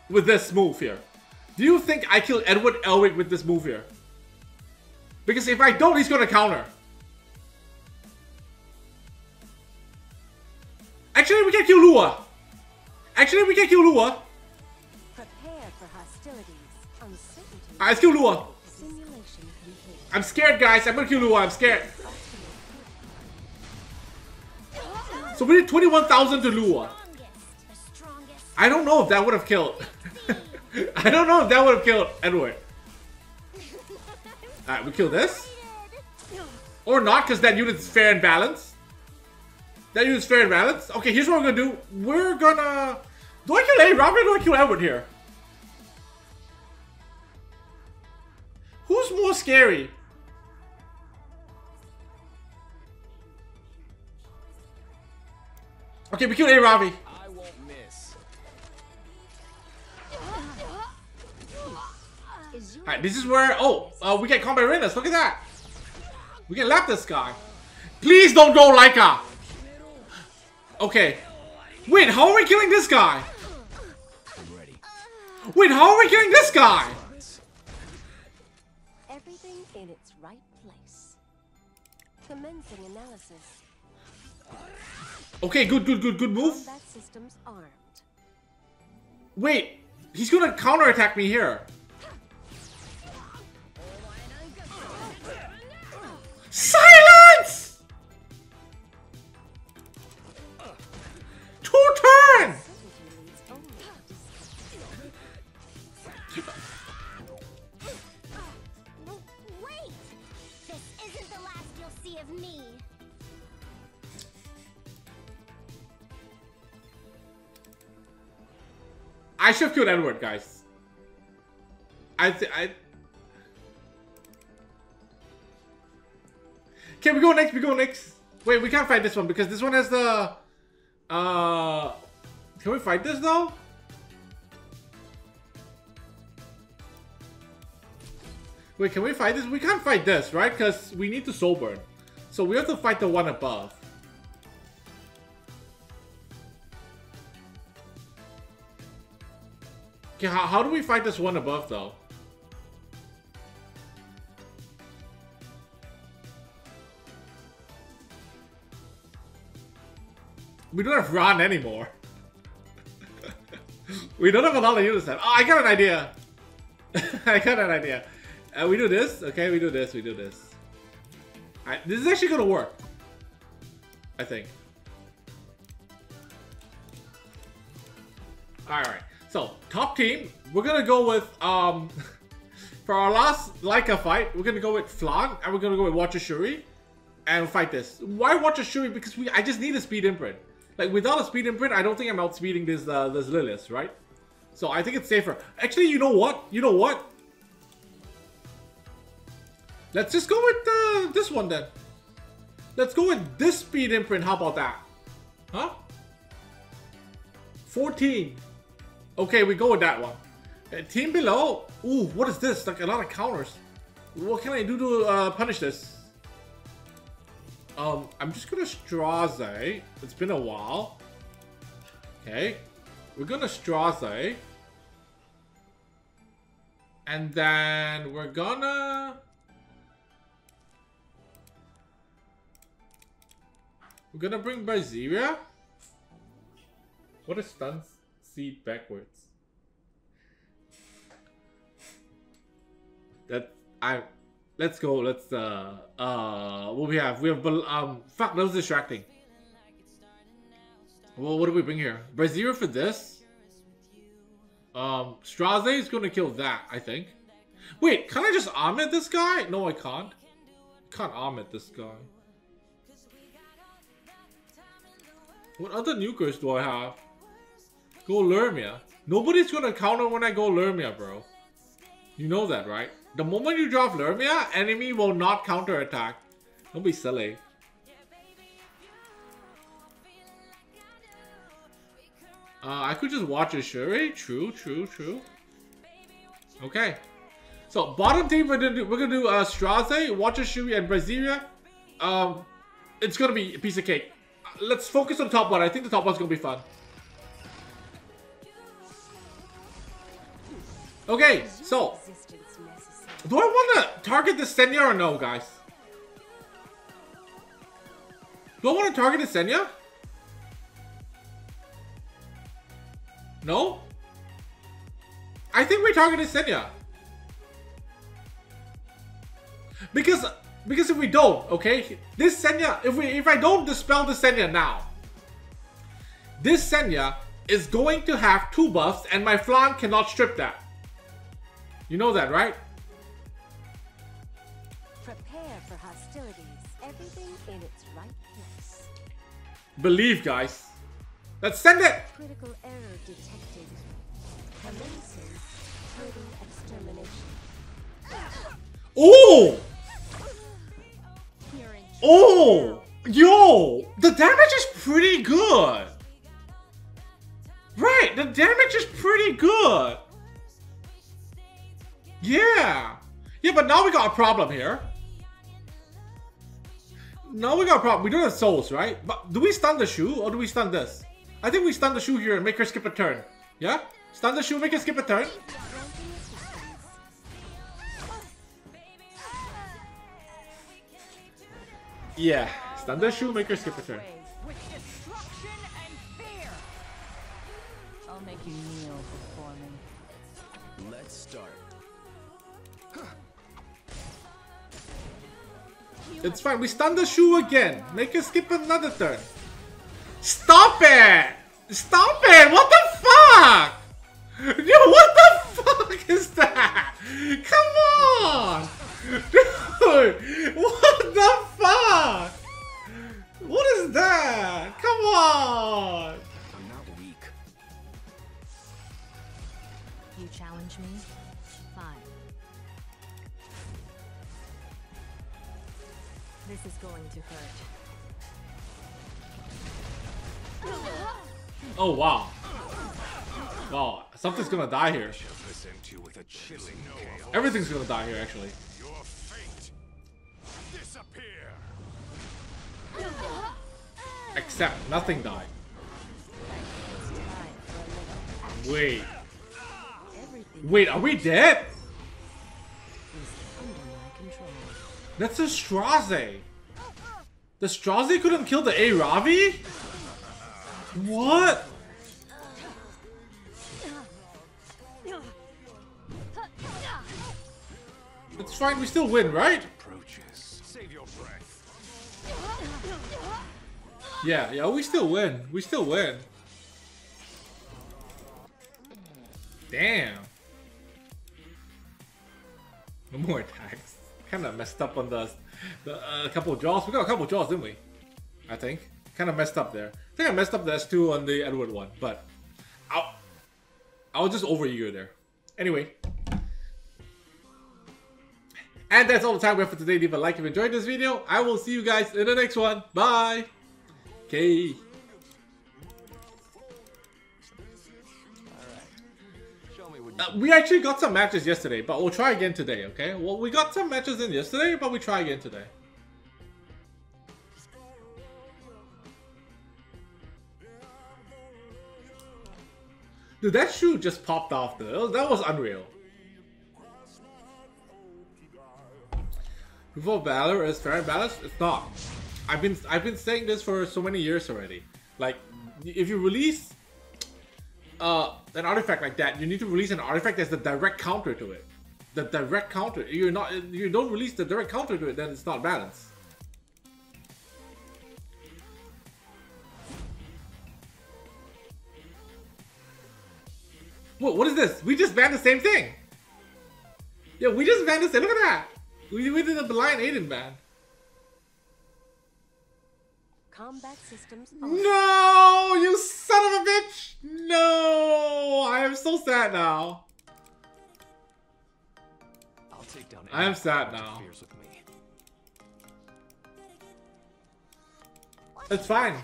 with this move here? Do you think I killed Edward Elric with this move here? Because if I don't, he's gonna counter. Actually, we can kill Lua. Actually, we can kill Lua. Prepare for hostilities. Uncertainty. Alright, let's kill Lua. I'm scared, guys. I'm gonna kill Lua. I'm scared. So we did 21,000 to Lua. I don't know if that would have killed. I don't know if that would have killed Edward. Alright, we kill this. Or not, because that unit's fair and balanced. That unit's fair and balanced. Okay, here's what we're gonna do. We're gonna... Do I kill A-Ravi or do I kill Edward here? Who's more scary? Okay, we killed A-Ravi. I won't miss. Alright, this is where... Oh, we can combat Reynas. Look at that. We can lap this guy. Please don't go Laika. Okay. Wait, how are we killing this guy? Wait, how are we killing this guy? Everything in its right place. Commencing analysis. Okay, good move. Wait, he's gonna counterattack me here. Silence! Two turn! Wait! This isn't the last you'll see of me. I should have killed Edward, guys. Okay, we go next, Wait, we can't fight this one because this one has the... Can we fight this though? Wait, can we fight this? We can't fight this, right? Because we need to soul burn. So we have to fight the one above. Okay, how do we fight this one above though? We don't have Ron anymore. We don't have a lot of units left. Oh, I got an idea. We do this. Okay, we do this. All right, this is actually gonna work, I think. All right, so top team, we're gonna go with for our last Laika fight, we're gonna go with Flog, and we're gonna go with Watcher Shuri, and fight this. Why Watcher Shuri? Because I just need a speed imprint. Like, without a speed imprint, I don't think I'm outspeeding this Lilias, right? So I think it's safer. Actually, you know what? Let's just go with this one then. Let's go with this speed imprint. How about that? Huh? 14. Okay, we go with that one. Team below. Ooh, what is this? Like a lot of counters. What can I do to punish this? I'm just gonna Straze. It's been a while. Okay. We're gonna Straze. And then we're gonna... We're gonna bring Brazira. What a stun seed backwards. Let's go. Let's what we have? Fuck, that was distracting. Well, what do we bring here? Brazira for this. Straze is gonna kill that, I think. Wait, can I just armor this guy? No, I can't. Can't armor this guy. What other nukers do I have? Go Lermia. Nobody's gonna counter when I go Lermia, bro. You know that, right? The moment you drop Lermia, enemy will not counter attack. Don't be silly. I could just watch a Shuri. True. Okay. So bottom team, we're gonna do Straze, Watcher Shuri, and Brazira. It's gonna be a piece of cake. Let's focus on top one. I think the top one's gonna be fun. Okay, so do I want to target the Senya or no, guys? Do I want to target the Senya? No? I think we target the Senya. Because if we don't, okay, this Senya, if I don't dispel the Senya now, this Senya is going to have two buffs and my Flan cannot strip that. You know that, right? Prepare for hostilities. Everything in its right place. Believe, guys. Let's send it. Critical error detected. Commences total extermination. Oh! Oh, yo, the damage is pretty good. Right, the damage is pretty good. Yeah, but now we got a problem here. We don't have souls, right? But do we stun the shoe or do we stun this? I think we stun the shoe here and make her skip a turn. Yeah, stun the shoe, make her skip a turn. Yeah, stun the shoe, make her skip a turn. I'll make you kneel before me. Let's start. It's fine, we stun the shoe again. Make her skip another turn. Stop it! What the fuck? Yo, what the fuck is that? Come on! Dude, what the fuck? What is that? Come on! I'm not weak. You challenge me? 5. This is going to hurt. Oh wow. God, something's gonna die here. You with a chilling everything's gonna die here, actually. Your fate. Disappear. Except nothing died. Wait. Wait, are we dead? That's a Straze. The Straze couldn't kill the A-Ravi? What? That's fine, we still win, right? Yeah, yeah, we still win. We still win. Damn. No more attacks. Kind of messed up on the couple of draws. We got a couple of draws, didn't we? I think. Kind of messed up there. I think I messed up the S2 on the Edward one, but I was just over eager there. Anyway. And that's all the time we have for today. Leave a like if you enjoyed this video. I will see you guys in the next one. Bye. Okay. We actually got some matches yesterday, but we'll try again today, okay? Well, we got some matches in yesterday, but we try again today. Dude, that shoe just popped off though. That was unreal. Before Valor is fair and balanced? It's not. I've been saying this for so many years already. Like, if you release an artifact like that, you need to release an artifact that's the direct counter to it. The direct counter. You don't release the direct counter to it, then it's not balanced. Whoa, what is this? We just banned the same thing. Yeah, we just banned the same. Look at that. We did a blind Aiden ban. Combat systems. No, you son of a bitch! No, I am so sad now. I'll take down. I am sad now. It's fine.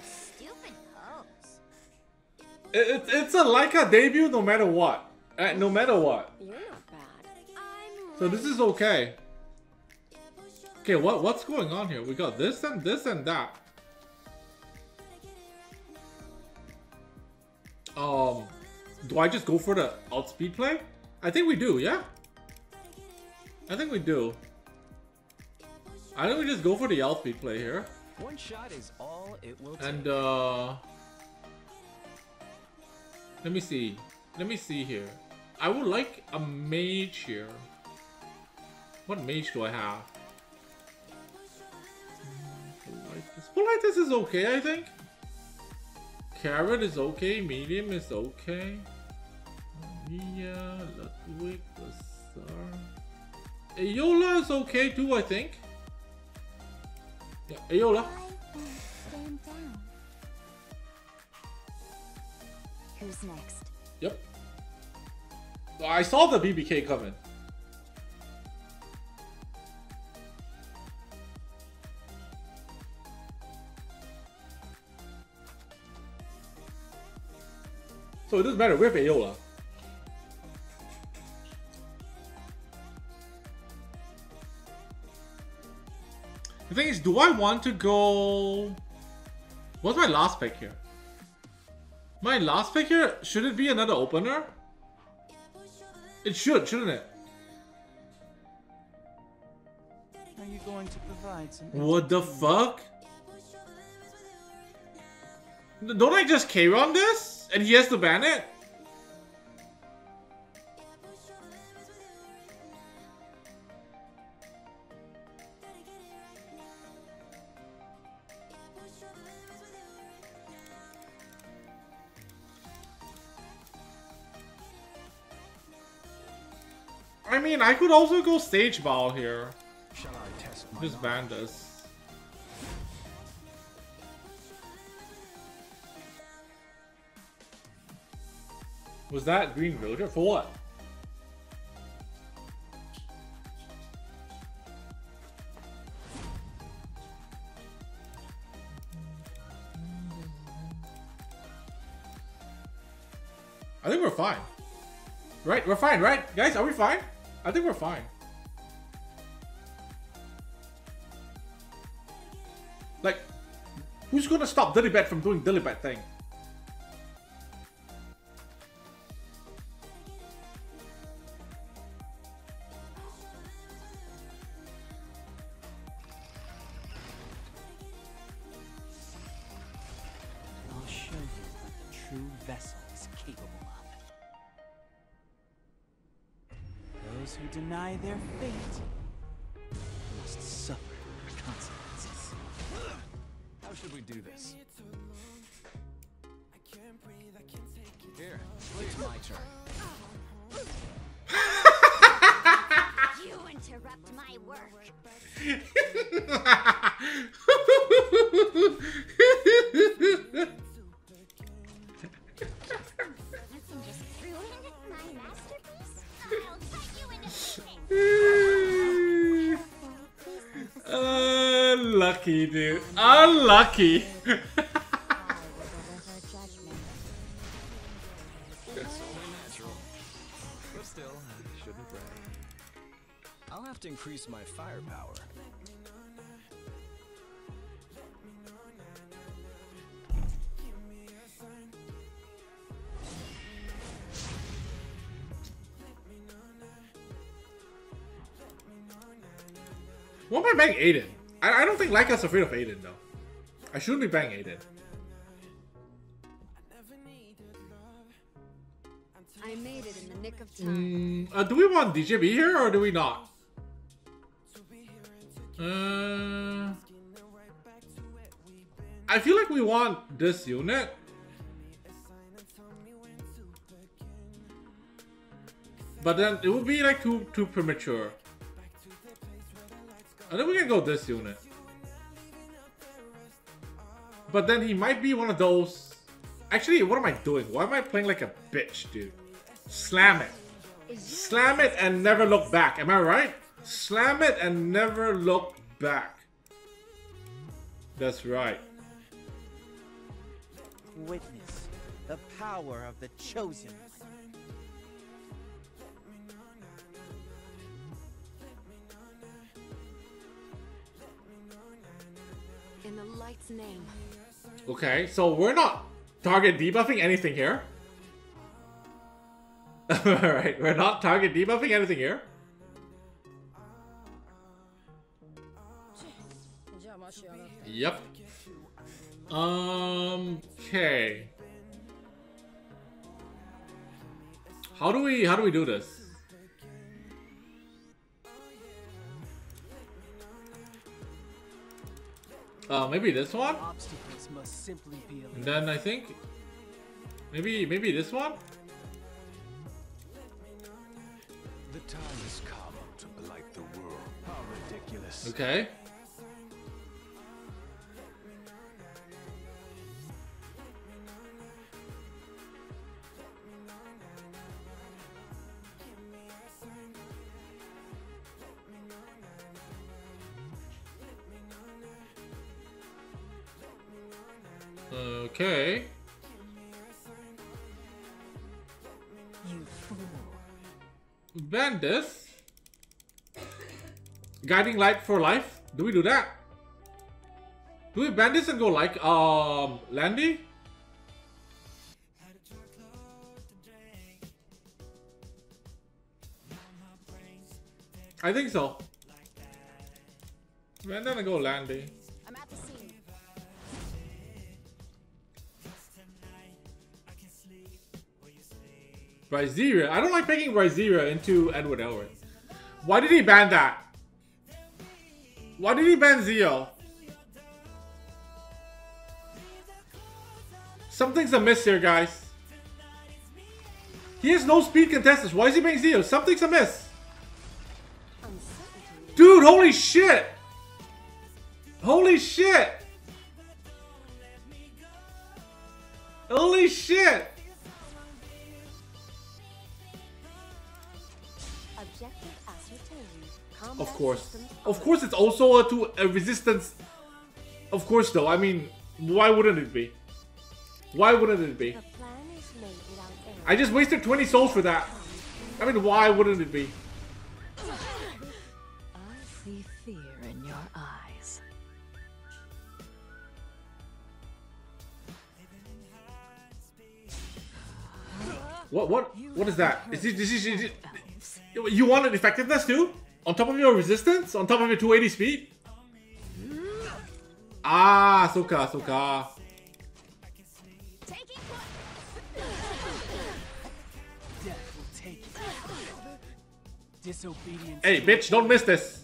It's a Laika debut, no matter what. No matter what. So this is okay. Okay, what's going on here? We got this and this and that. Do I just go for the outspeed play? I think we do, yeah? I think we do. I think we just go for the outspeed play here. One shot is all it will take. And, let me see. Let me see here. I would like a mage here. What mage do I have? Politis is okay, I think. Carrot is okay, medium is okay. Mia, Ludwig, Bazaar. Aiolia is okay too, I think. Yeah, Aiolia. Who's next? Yep. I saw the BBK coming. So it doesn't matter, we have Aiolia. The thing is, do I want to go... What's my last pick here? My last pick here, should it be another opener? It should, shouldn't it? Are you going to provide some... What the fuck? Don't I just Kayron this? And he has to ban it? I mean, I could also go Sage Baal here. Shall I test my just ban this. Was that green villager? For what? I think we're fine. Right? We're fine, right? Guys, are we fine? I think we're fine. Like, who's gonna stop Dilibet from doing Dilibet thing? Their fate must suffer consequences. How should we do this? Here, it's my turn. You interrupt my work. Unlucky, dude. Unlucky. That's only natural. But still, I shouldn't brag. I'll have to increase my firepower. What am I banging Aiden? I don't think Laika's afraid of Aiden though. I shouldn't be banging Aiden. I made it in the nick of time. Do we want DJB here or do we not? I feel like we want this unit. But then it would be like too premature. And then we can go this unit. But then he might be one of those... Actually, what am I doing? Why am I playing like a bitch, dude? Slam it. Slam it and never look back. Am I right? Slam it and never look back. That's right. Witness the power of the chosen. In the light's name. Okay, so we're not target debuffing anything here. Alright, we're not target debuffing anything here. Yep. Okay. How do we do this? Maybe this one? And then I think... Maybe this one? The time has come to blight the world. How ridiculous. Okay. Okay. You fool. Ban this. Guiding light for life. Do we do that? Do we ban this and go like Landy? I think so. We're gonna go Landy. Brazira. I don't like picking Brazira into Edward Elric. Why did he ban that? Why did he ban Zio? Something's amiss here, guys. He has no speed contestants. Why is he banning Zio? Something's amiss. Dude, holy shit. Holy shit. Holy shit. Of course. Of course it's also a resistance. Of course though, I mean, why wouldn't it be? Why wouldn't it be? I just wasted 20 souls for that. I mean, why wouldn't it be? I see fear in your eyes. What is that? Is you want an effectiveness too? On top of your resistance? On top of your 280 speed? Ah, Soka. Hey, bitch, don't miss this.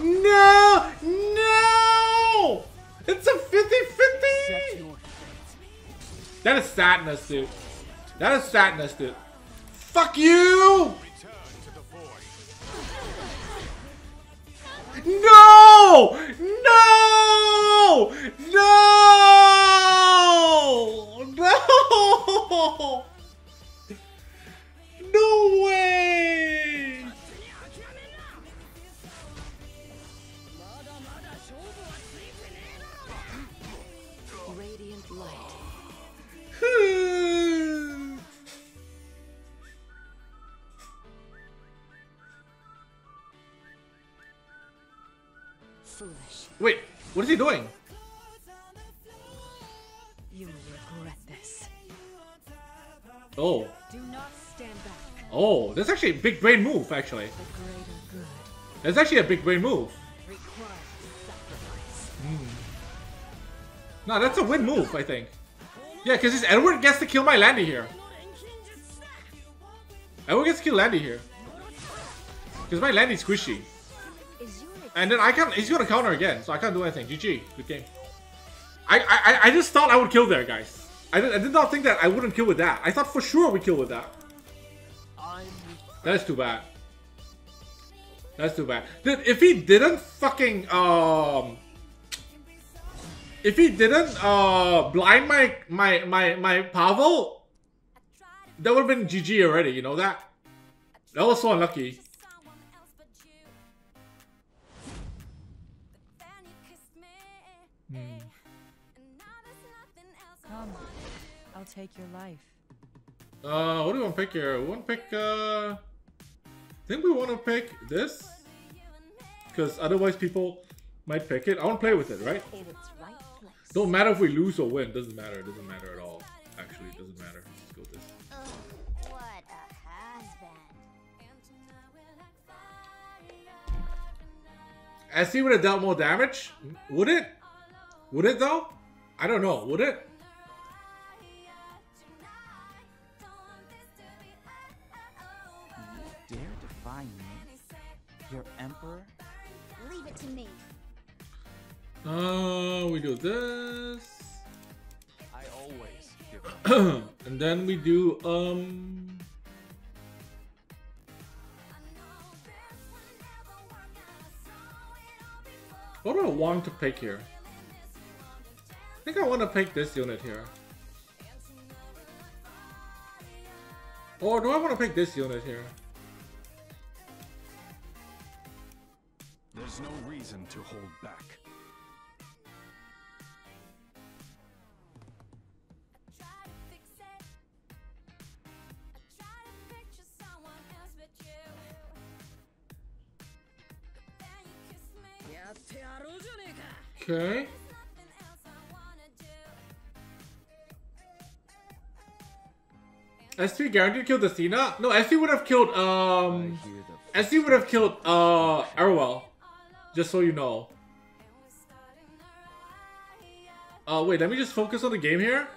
No! No! It's a 50-50! That is sadness, dude. Fuck you! No! No! No! No! No way! Radiant light. Foolish. Wait, what is he doing? You will regret this. Oh. Do not stand back. Oh, that's actually a big brain move, actually. That's actually a big brain move. No, that's a win move, I think. Yeah, because this Edward gets to kill my Landy here. Edward gets to kill Landy here. Because my Landy's squishy. And then I can't, he's gonna counter again, so I can't do anything. GG, good game. I just thought I would kill there, guys. I did not think that I wouldn't kill with that. I thought for sure we'd kill with that. That's too bad. That's too bad. Dude, if he didn't fucking blind my Pavel, that would have been GG already, you know that? That was so unlucky. Come, I'll take your life. What do we want to pick here? We want to pick, I think we want to pick this, because otherwise people might pick it. I want to play with it, right? Don't matter if we lose or win. Doesn't matter. It doesn't matter at all. Actually, it doesn't matter. Let's go with this. Oh, what a husband. As he would have dealt more damage. Would it? Would it though? I don't know. Would it? Your emperor? Leave it to me. We do this. I always give up. And then we do what do I want to pick here? I think I want to pick this unit here. Or do I want to pick this unit here? There's no reason to hold back. Okay. S3 guaranteed killed the Cena? No, S3 would have killed S3 would have killed Arwell. Just so you know. Wait, let me just focus on the game here.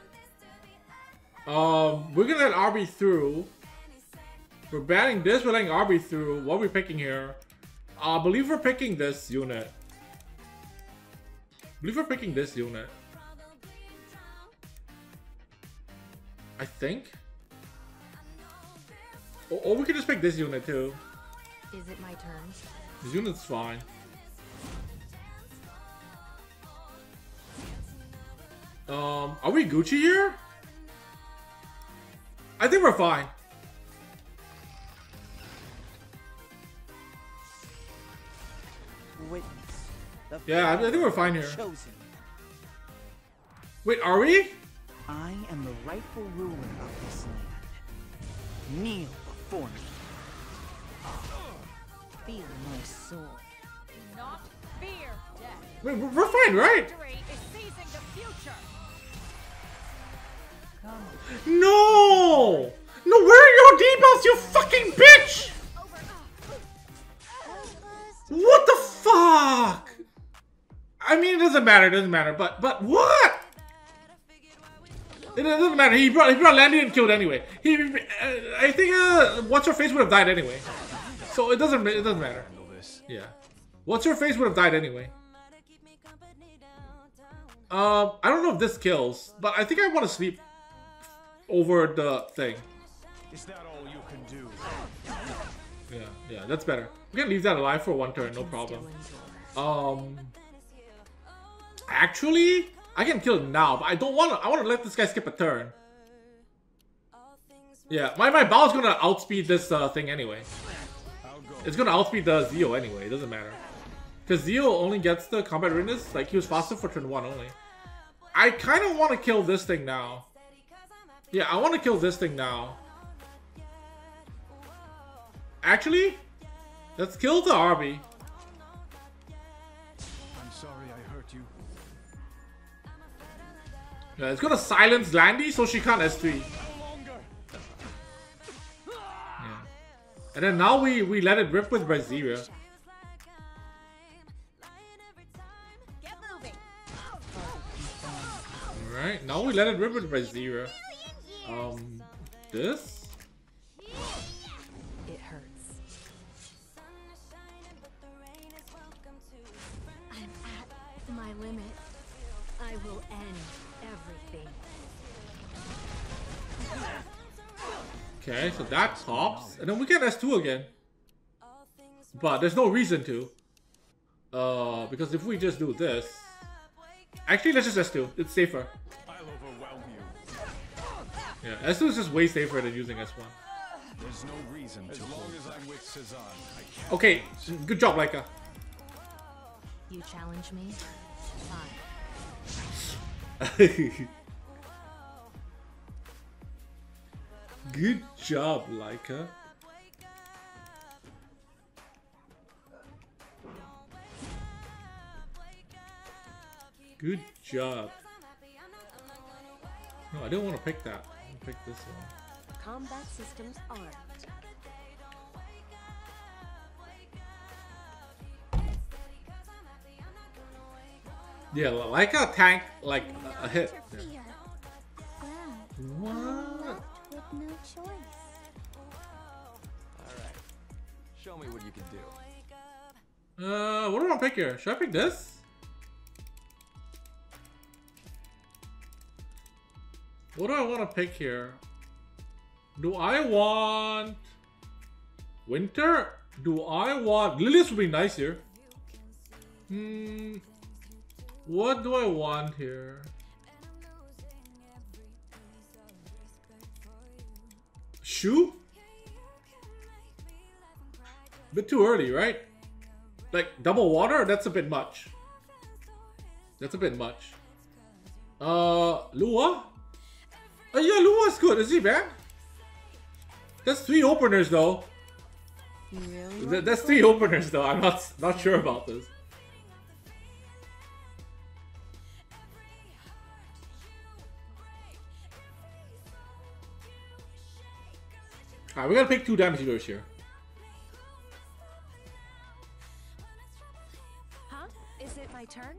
We're gonna let RB through. We're banning this, we're letting RB through. What are we picking here? I believe we're picking this unit. I think. Or we could just pick this unit too. Is it my turn? This unit's fine. Are we Gucci here? I think we're fine. Yeah, I think we're fine here. Wait, are we? I am the rightful ruler of this land. Kneel before me. Feel my sword. Do not fear death. We're fine, right? Victory is seizing the future. No! No, where are your debuffs, you fucking bitch? What the fuck? I mean, it doesn't matter, but what? It doesn't matter, he brought Landy and killed anyway. I think, What's-Her-Face would have died anyway. So it doesn't matter. Yeah. What's-Her-Face would have died anyway. I don't know if this kills, but I think I want to sleep over the thing. Is that all you can do? Yeah, that's better. We can leave that alive for one turn, no problem. Actually, I can kill it now, but I don't want to. I want to let this guy skip a turn. Yeah, my Baal's gonna outspeed this thing anyway. It's gonna outspeed the Zio anyway. It doesn't matter, because Zio only gets the combat readiness. Like, he was faster for turn one only. I kind of want to kill this thing now. Yeah, I want to kill this thing now. Actually, let's kill the Arby. I'm sorry I hurt you. Yeah, it's gonna silence Landy so she can't S3. Yeah. And then now we let it rip with Brazira. Alright, now we let it rip with Brazira. This? Limit. I will end everything. Okay, so that pops, and then we get S2 again. But there's no reason to. Because if we just do this, actually, let's just S2. It's safer. I'll overwhelm you. Yeah, S2 is just way safer than using S1. There's no reason to. As long as I'm with Cezanne, I can't. Okay, good job, Laika. You challenge me. Good job, Laika. Good job. No, I didn't want to pick that. I'm gonna pick this one. Combat systems are. Yeah, Laika tank like a hit. Yeah. What? With no choice. All right. Show me what you can do. What do I pick here? Should I pick this? What do I want to pick here? Do I want Winter? Do I want Lilias? Would be nice here. What do I want here? Shoe? A bit too early, right? Like double water? That's a bit much. That's a bit much. Lua? Oh yeah, Lua's good. Is he bad? That's three openers though. That's three openers though. I'm not sure about this. Alright, we gotta pick two damage dealers here. Huh? Is it my turn?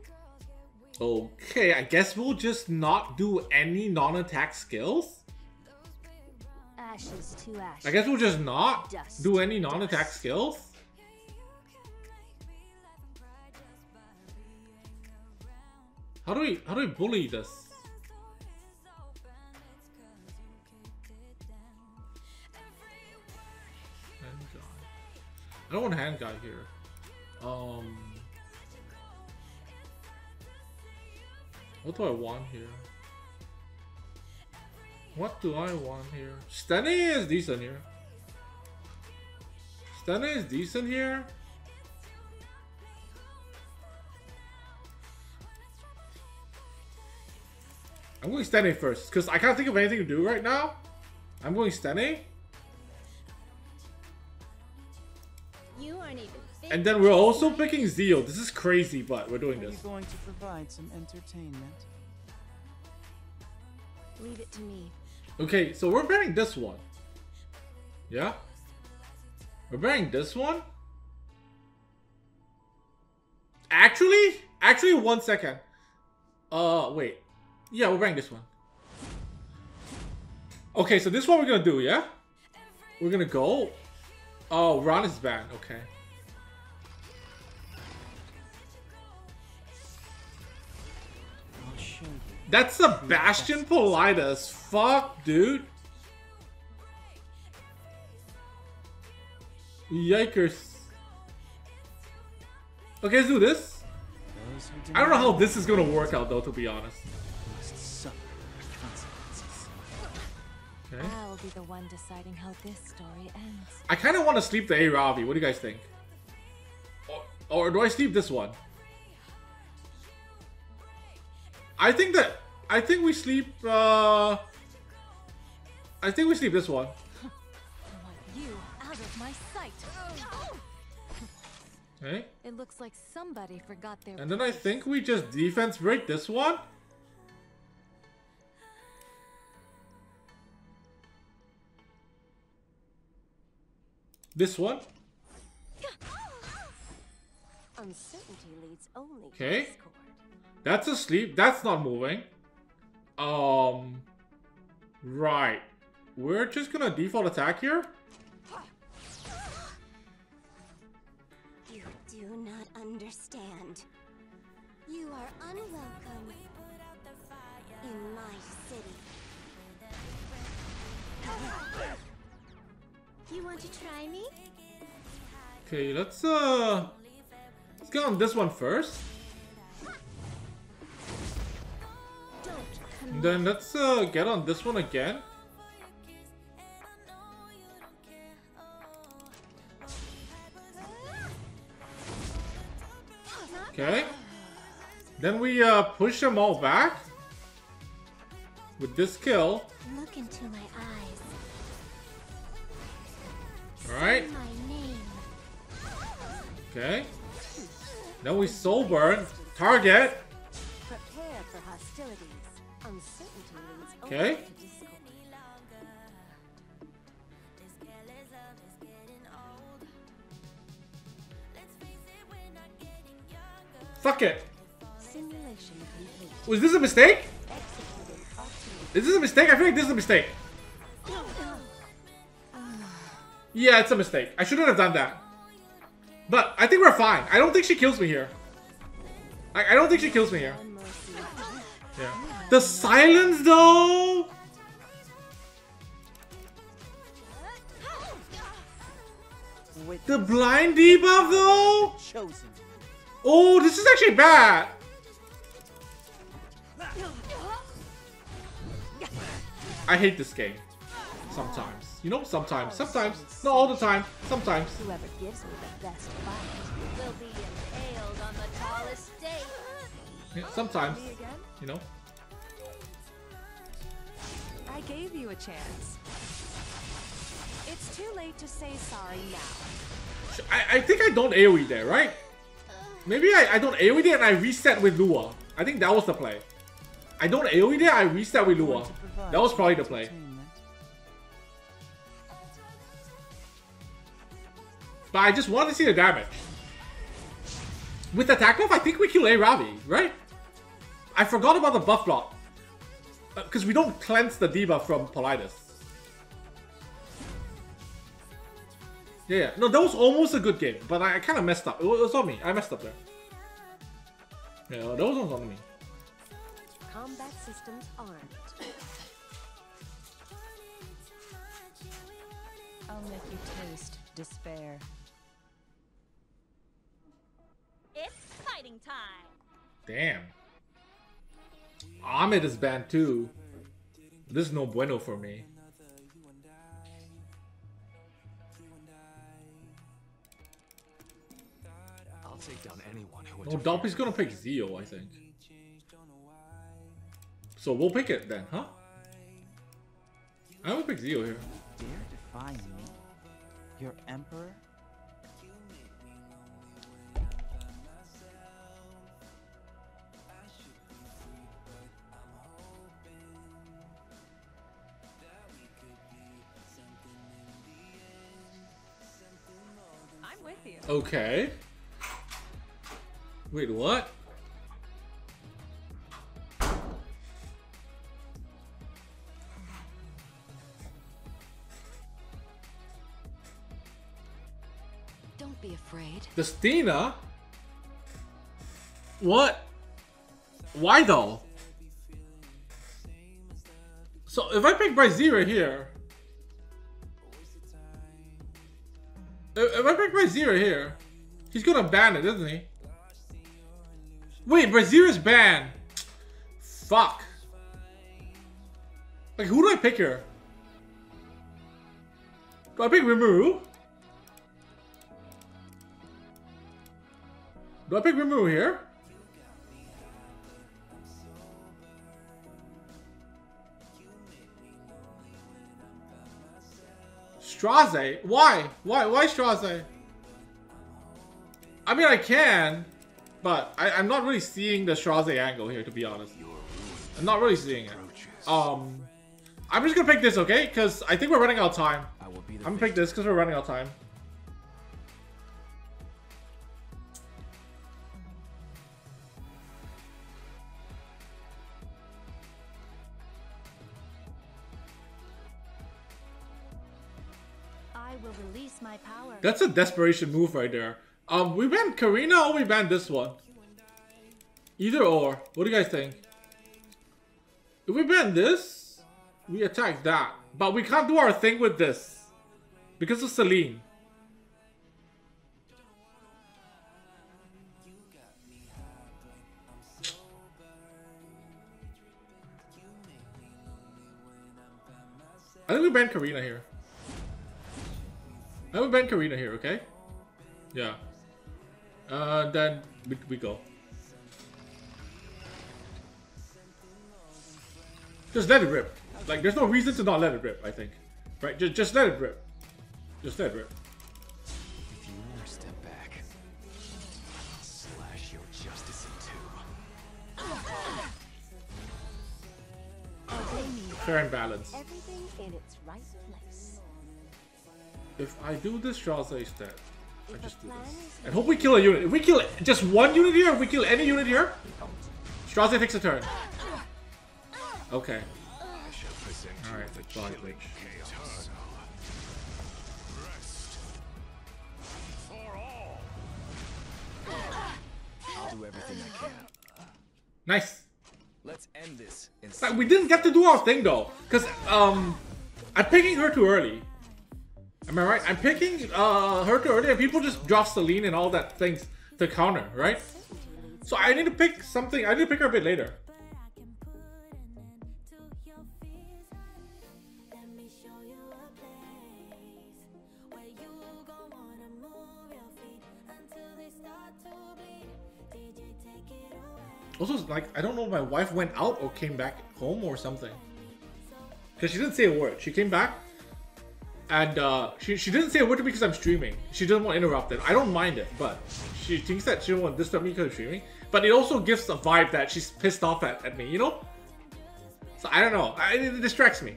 Okay, I guess we'll just not do any non-attack skills. Ashes to ashes. I guess we'll just not dust do any non-attack skills. How do we bully this? I don't want a hand guy here. What do I want here? What do I want here? Stunning is decent here. Stunning is decent here. I'm going standing first, because I can't think of anything to do right now. I'm going standing. You aren't even fit. And then we're also picking Zio. This is crazy, but we're doing this. Are you going to provide some entertainment? Leave it to me. Okay, so we're bearing this one. Yeah? We're bearing this one? Actually? Actually, 1 second. Wait. Yeah, we're bearing this one. Okay, so this is what we're gonna do, yeah? We're gonna go. Oh, Ron is banned. Okay. That's Sebastian Politis. Fuck, dude. Yikers. Okay, let's do this. I don't know how this is gonna work out though, to be honest. Okay. I'll be the one deciding how this story ends. I kind of want to sleep the A-Ravi. What do you guys think? Or do I sleep this one? I think we sleep. I think we sleep this one. I want you out of my sight. Okay. It looks like somebody forgot their. And then I think we just defense break this one. This one. Uncertainty leads only to discord. Okay. That's asleep. That's not moving. Right. We're just gonna default attack here. You do not understand. You are unwelcome in my city. You want to try me? Okay, let's go on this one first. And then let's get on this one again. Okay. Then we push them all back with this kill. Look into my eyes. Alright. Okay. Now we soul burn. Target. Prepare for hostilities. Uncertainty means okay. Fuck it. Was this a mistake? Is this a mistake? I feel like this is a mistake. Yeah, it's a mistake. I shouldn't have done that. But I think we're fine. I don't think she kills me here. I don't think she kills me here. Yeah. The silence though! The blind debuff though! Oh, this is actually bad! I hate this game. Sometimes. You know, sometimes, not all the time, sometimes. Whoever gives me the best fight will be impaled on the tallest stake. Sometimes, you know. I gave you a chance. It's too late to say sorry now. I think I don't AoE there, right? Maybe I don't AoE there and I reset with Lua. I think that was the play. I don't AoE there, I reset with Lua. That was probably the play. But I just wanted to see the damage. With attack buff, I think we kill A-Ravi, right? I forgot about the buff block. Because we don't cleanse the debuff from Politis. Yeah. No, that was almost a good game. But I kind of messed up. It was on me. I messed up there. Yeah, those ones on me. Combat systems armed. I'll make you taste despair. It's fighting time. Damn. Ahmed is banned too. This is no bueno for me. I'll take down anyone who. No, Doppy's gonna pick Zio, I think. So we'll pick it then, huh? I will pick Zio here. Dare defy me, your emperor? I'm with you. Okay. Wait, what? Don't be afraid. Destina? What? Why though? So if I pick Brazira here, he's gonna ban it, isn't he? Wait, Brazira's banned. Fuck. Like, who do I pick here? Do I pick Rimuru? Do I pick Rimuru here? Straze? Why? Why Straze? I mean, I can. But I'm not really seeing the Straze angle here, to be honest. I'm not really seeing it. I'm just gonna pick this, okay? Because I think we're running out of time. I'm gonna pick this because we're running out of time. I will release my power. That's a desperation move right there. We banned Karina or we banned this one? Either or. What do you guys think? If we ban this, we attack that. But we can't do our thing with this. Because of Selene. I think we banned Karina here. I think we banned Karina here, okay? Yeah. Then we go. Just let it rip. Like, there's no reason to not let it rip, I think. Right? Just let it rip. Just let it rip. If you ever step back, I'll slash your justice in two. Fair and balanced. Everything in its right place. If I do this, Charles is dead. I just do this. And hope we kill a unit. If we kill just one unit here, if we kill any unit here, Straze takes a turn. Okay. Alright, body glitch. I'll do everything I can. Nice. Let's end this. Like, we didn't get to do our thing though. Cause I'm picking her too early. Am I right? I'm picking her to earlier. People just drop Selene and all that things to counter, right? So I need to pick something. I need to pick her a bit later. Also, like, I don't know if my wife went out or came back home or something. Because she didn't say a word. She came back. And she didn't say a word to me because I'm streaming. She doesn't want to interrupt it. I don't mind it, but she thinks that she doesn't want to disturb me because I'm streaming. But it also gives a vibe that she's pissed off at me, you know? So I don't know. It distracts me.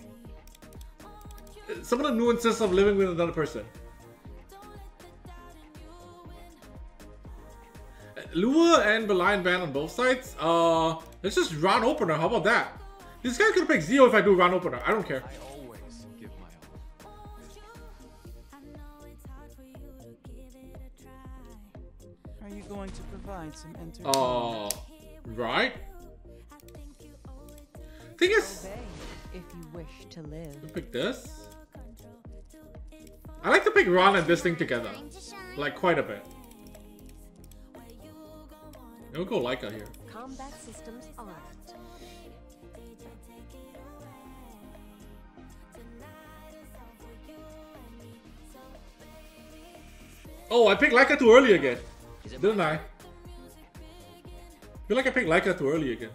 Some of the nuances of living with another person. Lua and Belian ban on both sides. Let's just run opener. How about that? This guy's gonna pick Zio if I do run opener. I don't care. Are you going to provide some entertainment? Oh, right. Thing is, if you wish to live, we'll pick this. I like to pick Ron and this thing together, like quite a bit. We'll go Laika here. Combat systems art. Oh, I picked Laika too early again. Didn't I? Feel like I picked Laika too early again.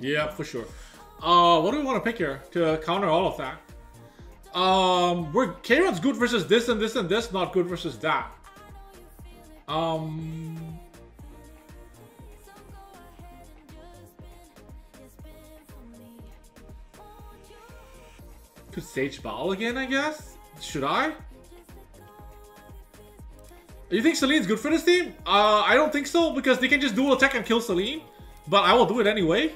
Yeah, for sure. What do we want to pick here to counter all of that? Kayron's good versus this and this and this, not good versus that. Could Sage Baal again, I guess? Should I? You think Celine's good for this team? I don't think so, because they can just dual attack and kill Celine. But I will do it anyway.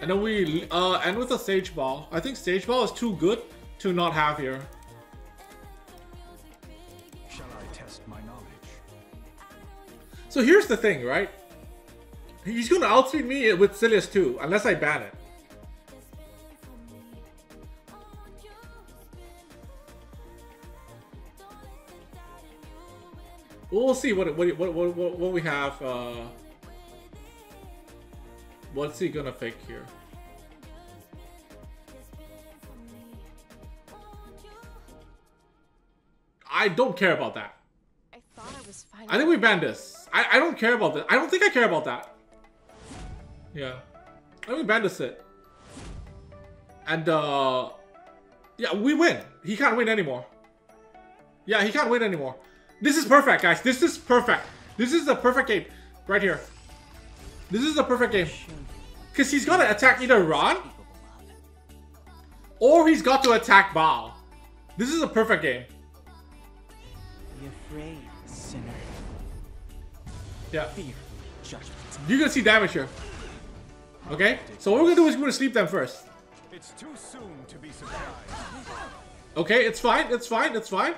And then we end with a Sage Baal. I think Sage Baal is too good to not have here. Shall I test my knowledge? So here's the thing, right? He's gonna outspeed me with Silius too, unless I ban it. We'll see what we have. What's he gonna fake here? I don't care about that. I think we banned this. I don't care about this. I don't think I care about that. Yeah, I think we banned this it. And yeah, we win. He can't win anymore. Yeah, he can't win anymore. This is perfect, guys. This is perfect. This is the perfect game right here. This is the perfect game. Because he's got to attack either Ron or he's got to attack Baal. This is a perfect game. Yeah. You're going to see damage here. Okay? So what we're going to do is we're going to sleep them first. It's too soon to be surprised. Okay, it's fine. It's fine. It's fine.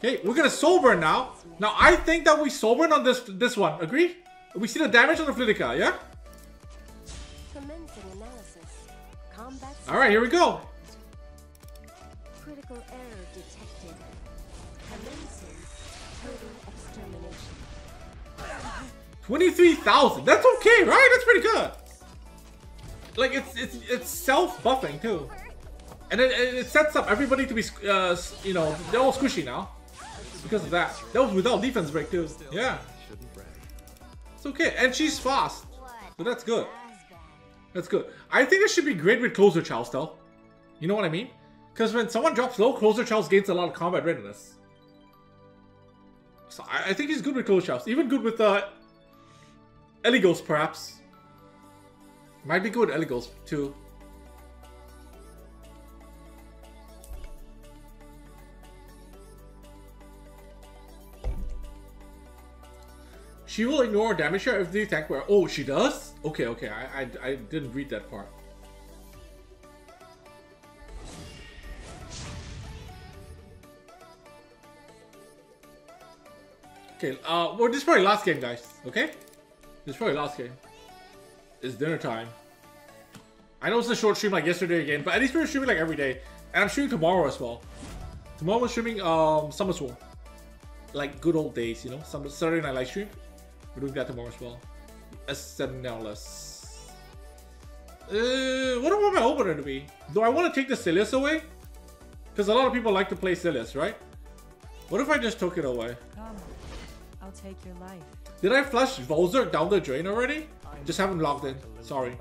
Okay, we're gonna soul burn now. Now I think that we soul burn on this one. Agree? We see the damage on the Flitica, yeah? Commencing analysis. Combat. Alright, here we go. Critical error detected. Commencing total extermination. 23,000. That's okay, right? That's pretty good. Like it's self-buffing too. And it sets up everybody to be, you know, they're all squishy now. Because of that. That was without defense break too. Yeah. It's okay. And she's fast. So that's good. That's good. I think it should be great with Closer Charles though. You know what I mean? Because when someone drops low, Closer Charles gains a lot of combat readiness. So I think he's good with Closer Charles. Even good with Eligos perhaps. Might be good with Eligos too. She will ignore damage her if the attack were. Oh, she does? Okay, okay. I didn't read that part. Okay, well, this is probably last game, guys. Okay? This is probably last game. It's dinner time. I know it's a short stream like yesterday again, but at least we're streaming like every day. And I'm streaming tomorrow as well. Tomorrow we're streaming Summer Swole. Like good old days, you know? Some Saturday night live stream. We're doing that tomorrow as well. S7 now less. What do I want my opener to be? Do I want to take the Silius away? Because a lot of people like to play Silius, right? What if I just took it away? Come. I'll take your life. Did I flush Volzerk down the drain already? Just haven't logged in. Sorry.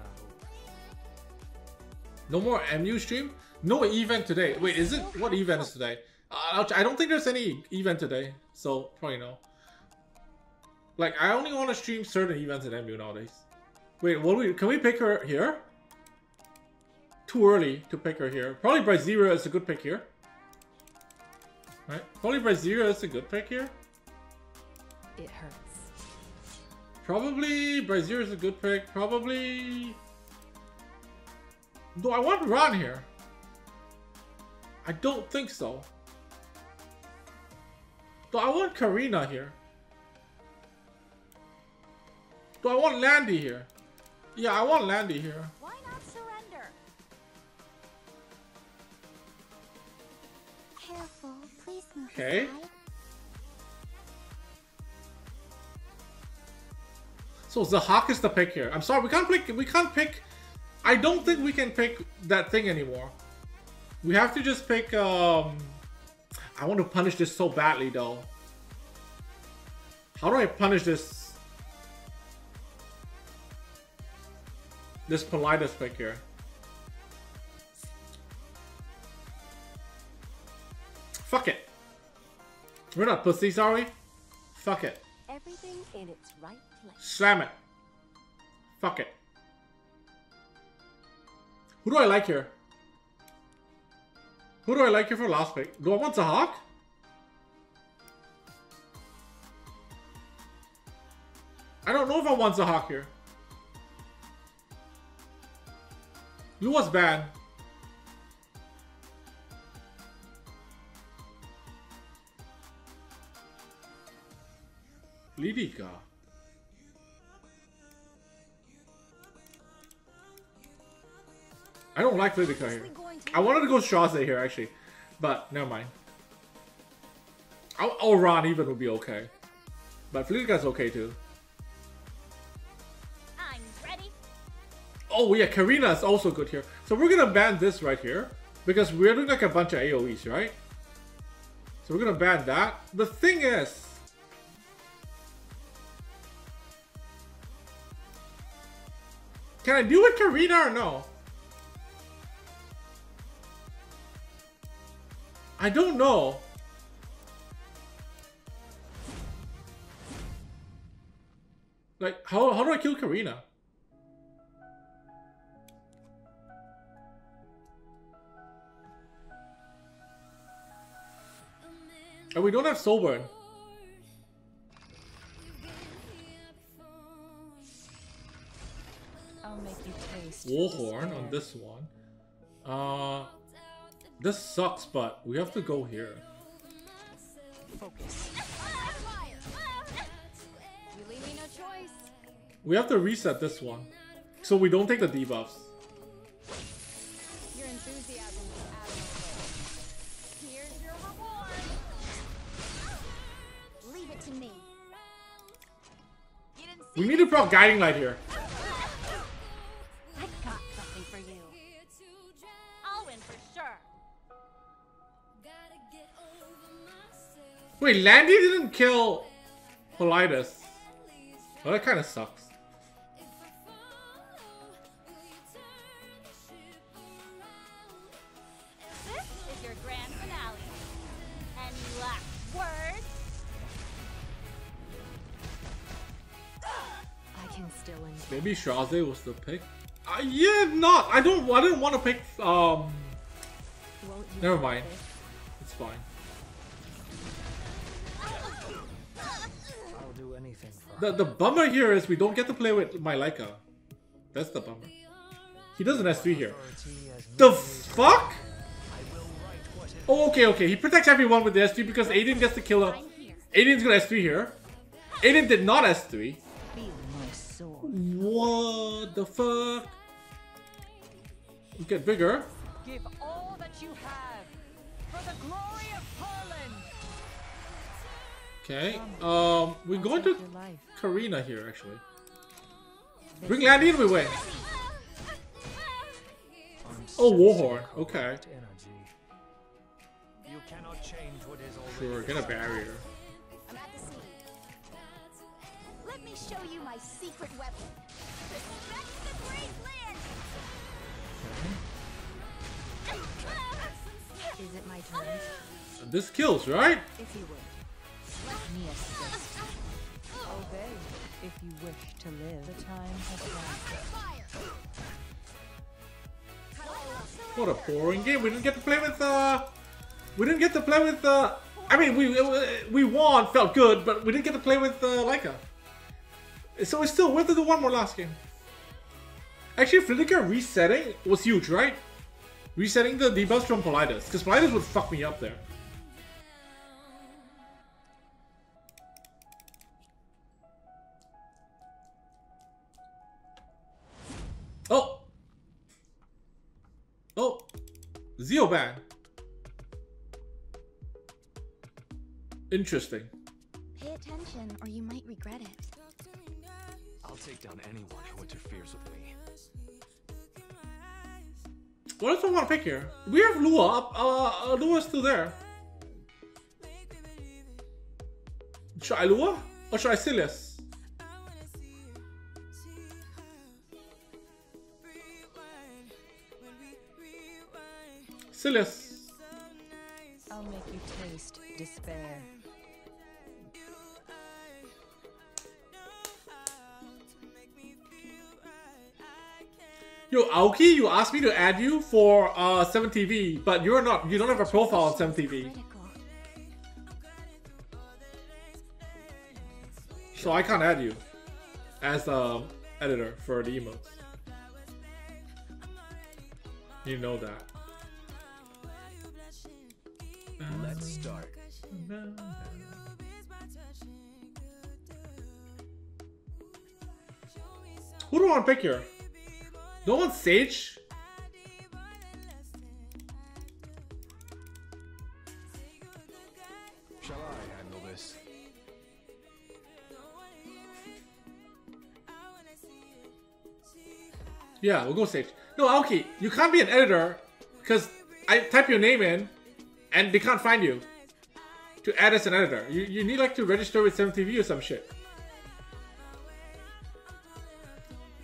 No more MU stream? No event today. Wait, is it? What event is today? I don't think there's any event today. So, probably no. Like, I only want to stream certain events in MU nowadays. Wait, what do we, can we pick her here? Too early to pick her here. Probably Brazira is a good pick here. Right? Probably Brazira is a good pick here. It hurts. Probably Brazira is a good pick. Probably... Do I want Ron here? I don't think so. Do I want Karina here? Do I want Landy here? Yeah, I want Landy here. Why not surrender? Careful, please. Okay. So Zahak is the pick here. I'm sorry, we can't pick. I don't think we can pick that thing anymore. We have to just pick. I want to punish this so badly though. How do I punish this? This Politis pick here. Fuck it. We're not pussies, are we? Fuck it. Everything in its right place. Slam it. Fuck it. Who do I like here? Who do I like here for last pick? Do I want Zahawk? I don't know if I want Zahawk here. Lua's banned. Lydica. I don't like Lydica here. I wanted to go Straze here actually, but never mind. Oh, Ron even would be okay, but Lydica's okay too. I'm ready. Oh yeah, Karina is also good here. So we're gonna ban this right here because we're doing like a bunch of AOEs, right? So we're gonna ban that. The thing is. Can I deal with Karina or no? I don't know. Like, how do I kill Karina? And we don't have Soul Burn. Warhorn on this one. This sucks, but we have to go here. Focus. We have to reset this one, so we don't take the debuffs. Your enthusiasm is admirable. Here's your reward. Leave it to me. We need to proc Guiding Light here. Wait, Landy didn't kill Politis. Well, that kind of sucks. This is your grand finale. Any last words? I can still enjoy. Maybe Straze was the pick. Yeah, not. I didn't want to pick. Never mind. It's fine. The bummer here is we don't get to play with my Laika. That's the bummer. He doesn't S3 here. The fuck? Oh, okay. He protects everyone with the S3 because Aiden gets to kill him. Aiden's gonna S3 here. Aiden did not S3. What the fuck? We get Vigor. Give all that you have for the glory of Poland. Okay, we're going to Karina here actually. Bring Landy in, we win. Oh, Warhorn, okay. Sure, get a barrier. Let me show you my secret weapon. Respect the great land. Is it my turn? This kills, right? If you would. Obey if you wish to live. The time has come. What a boring game. We didn't get to play with I mean, we won, felt good, but we didn't get to play with Laika. So we still went to do one more last game. Actually, Flidica resetting was huge, right? Resetting the debuffs from Politis, because Politis would fuck me up there. Oh! Oh! Zio ban! Interesting. Pay attention or you might regret it. I'll take down anyone who interferes with me. What else do I want to pick here? We have Lua up. Lua's still there. Should I Lua? Or should I Silas? Silas. I'll make you taste despair. Yo, Aoki, you asked me to add you for 7TV, but you're not. You don't have a profile on 7TV. So I can't add you as editor for the emotes. You know that. Let's start. Who do I want to pick here? No one's Sage? Shall I handle this? Yeah, we'll go Sage. No, Aoki, you can't be an editor because I type your name in and they can't find you to add as an editor. You need like to register with 7TV or some shit.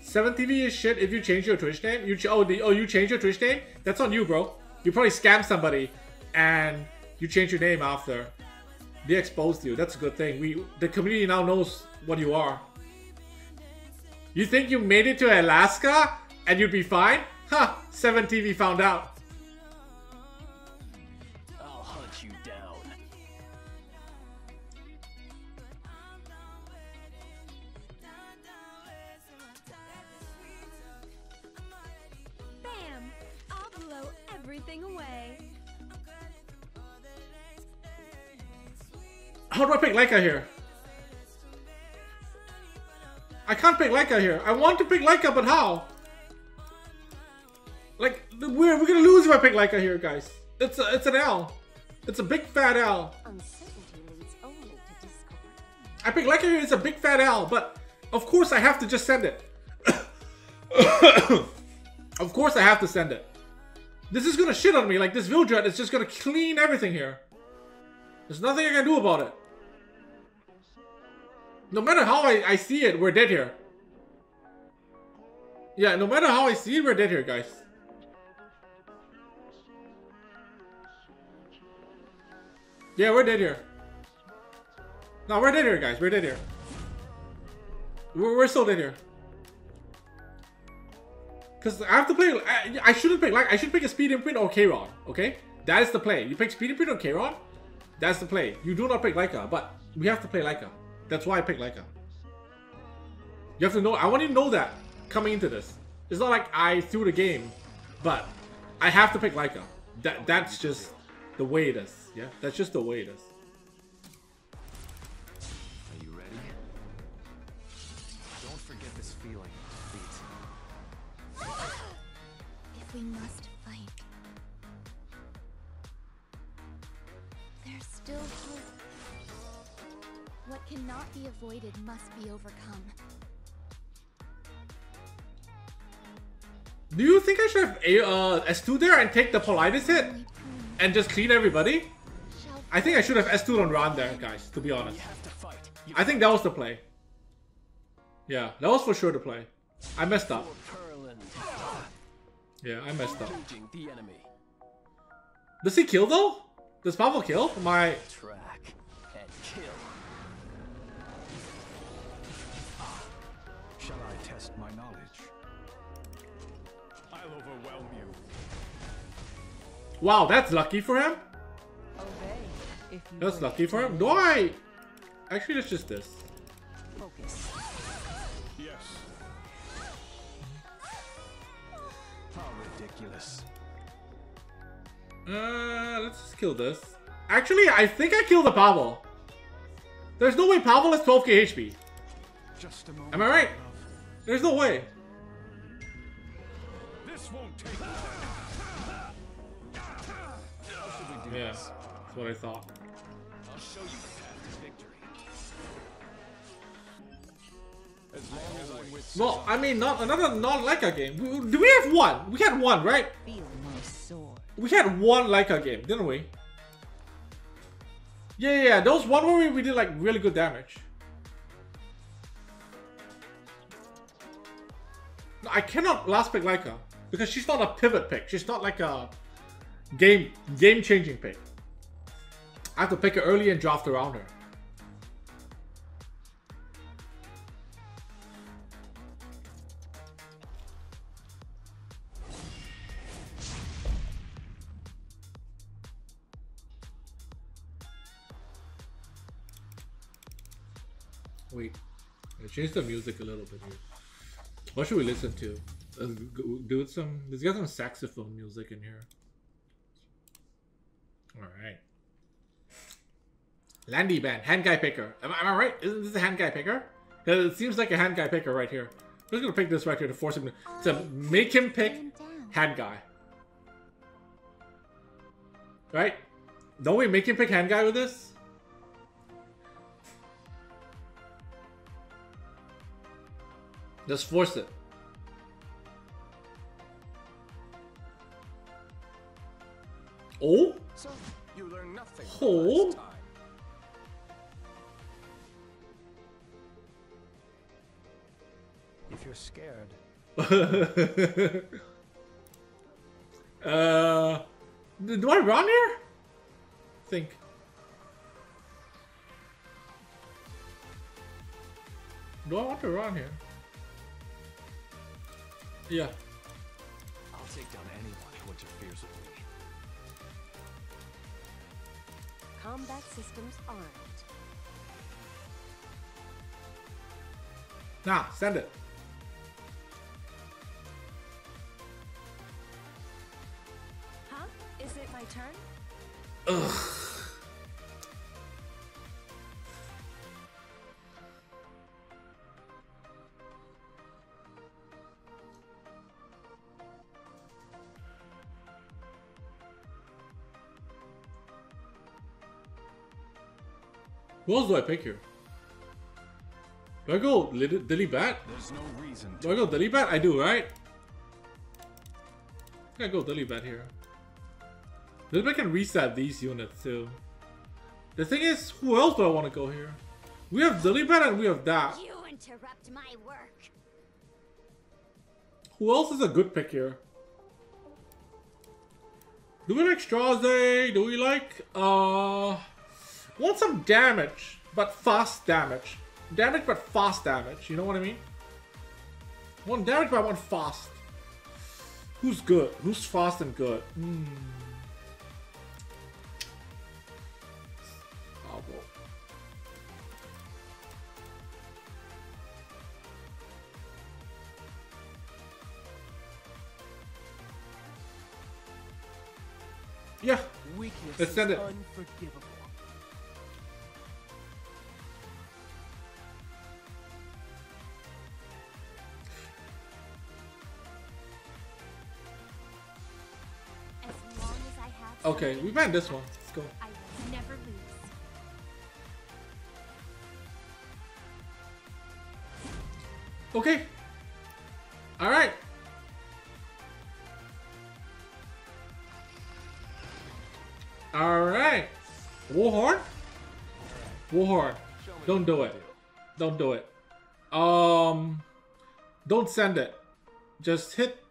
7TV is shit if you change your Twitch name. You change your Twitch name? That's on you, bro. You probably scammed somebody and you change your name after. They exposed you. That's a good thing. The community now knows what you are. You think you made it to Alaska and you'd be fine? Huh, 7TV found out. I'll hunt you down. Bam! I'll blow everything away. How do I pick Laika here? I can't pick Laika here. I want to pick Laika, but how? Like, we're gonna lose if I pick Laika here, guys. It's an L. It's a big fat L. I pick Laika here, it's a big fat L, but of course I have to just send it. Of course I have to send it. This is gonna shit on me. Like, this Vildred is just gonna clean everything here. There's nothing I can do about it. No matter how I see it, we're dead here. Yeah, no matter how I see it, we're dead here, guys. Yeah, we're dead here. No, we're dead here, guys. We're dead here. We're still dead here. Cause I have to play. I shouldn't pick. Like, I should pick a Speed Imprint or Kayron. Okay, that is the play. You pick Speed Imprint or Kayron. That's the play. You do not pick Laika, but we have to play Laika. That's why I picked Laika. You have to know. I want you to know that coming into this. It's not like I threw the game, but I have to pick Laika. That's just the way it is. Yeah, that's just the way it is. Are you ready? Don't forget this feeling of defeat. If we must fight, there's still hope. What cannot be avoided must be overcome. Do you think I should have S2 there and take the Politis hit? And just clean everybody? I think I should have S2'd on Ron there, guys, to be honest. I think that was the play. Yeah, that was for sure the play. I messed up. Yeah, I messed up. Does he kill though? Does Pavel kill? My... Shall I test my knowledge? I'll overwhelm you. Wow, that's lucky for him. That's lucky for him. Do I? Actually, it's just this. Focus. Yes. How ridiculous. Let's just kill this. Actually, I think I killed the Pavel. There's no way Pavel has 12k HP. Just a moment. Am I right? There's no way. This won't take long. Yeah, that's what I thought. I'll show you the path to victory. As long as I'm with well, I mean, not another non-Laika game. Do we have one? We had one, right? We had one Laika game, didn't we? Yeah. There was one where we did like really good damage. I cannot last pick Laika because she's not a pivot pick. She's not like a Game-changing pick. I have to pick her early and draft around her. Wait, I changed the music a little bit here. What should we listen to? Let's do some. Let's get some saxophone music in here. All right. Landy ban, hand guy picker. Am I right? Isn't this a hand guy picker? It seems like a hand guy picker right here. I'm just gonna pick this right here to force him to make him pick hand guy. Right? Don't we make him pick hand guy with this? Just force it. Oh? So you learn nothing. Oh? If you're scared. Do I run here? Think. Do I want to run here? Yeah. I'll take down anyone who interferes with me. Combat systems armed. Nah, send it. Huh? Is it my turn? Ugh. Who else do I pick here? Do I go Dilibet? There's no reason. Do I go Dilibet? I do, right? I go Dilibet here. Dilibet can reset these units too. The thing is, who else do I want to go here? We have Dilibet and we have that. You interrupt my work. Who else is a good pick here? Do we like Straze? Do we like want some damage, but fast damage. Damage, but fast damage. You know what I mean? Want damage, but I want fast. Who's good? Who's fast and good? Mm. Yeah. Weakness. Let's send it. Unforgivable. Okay, we banned this one. Let's go. I will never lose. Okay. All right. All right. Warhorn? Warhorn. Don't do it. Don't do it. Don't send it. Just hit.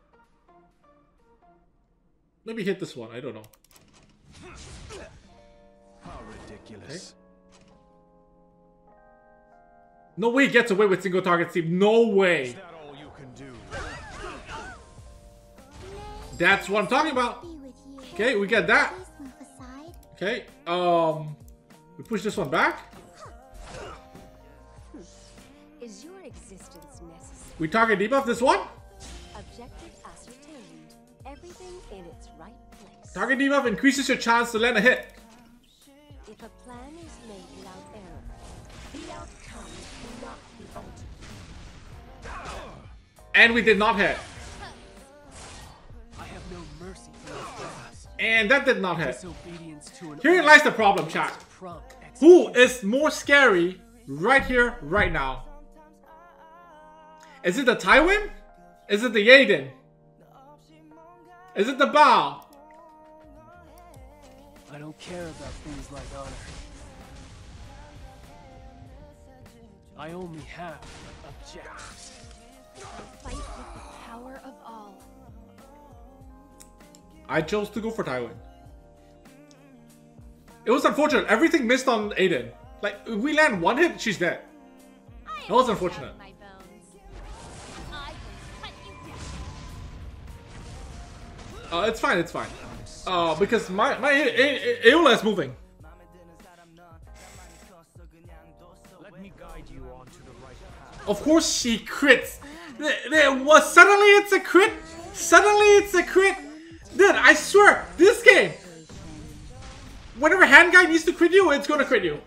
Maybe hit this one. I don't know. Okay. No way he gets away with single target team. No way. Is that all you can do? That's what I'm talking about. Okay, we get that. Okay, we push this one back. Is your existence necessary? We target debuff this one. Objective ascertained. Everything in its right place. Target debuff increases your chance to land a hit. If a plan is made without error, the outcome will not be altered. And we did not hit. I have no mercy for this. And that did not hit. Here lies the problem, chat. Who is more scary right here, right now? Is it the Tywin? Is it the Aiden? Is it the Baal? I don't care about things like honor. I only have objectives. Fight with the power of all. I chose to go for Tywin. It was unfortunate. Everything missed on Aiden. Like, we land one hit, she's dead. That was unfortunate. It's fine, it's fine. Because my Aeola's moving. Of course she crits. There was suddenly it's a crit. Suddenly it's a crit. Dude, I swear, this game. Whenever hand guy needs to crit you, it's gonna crit you.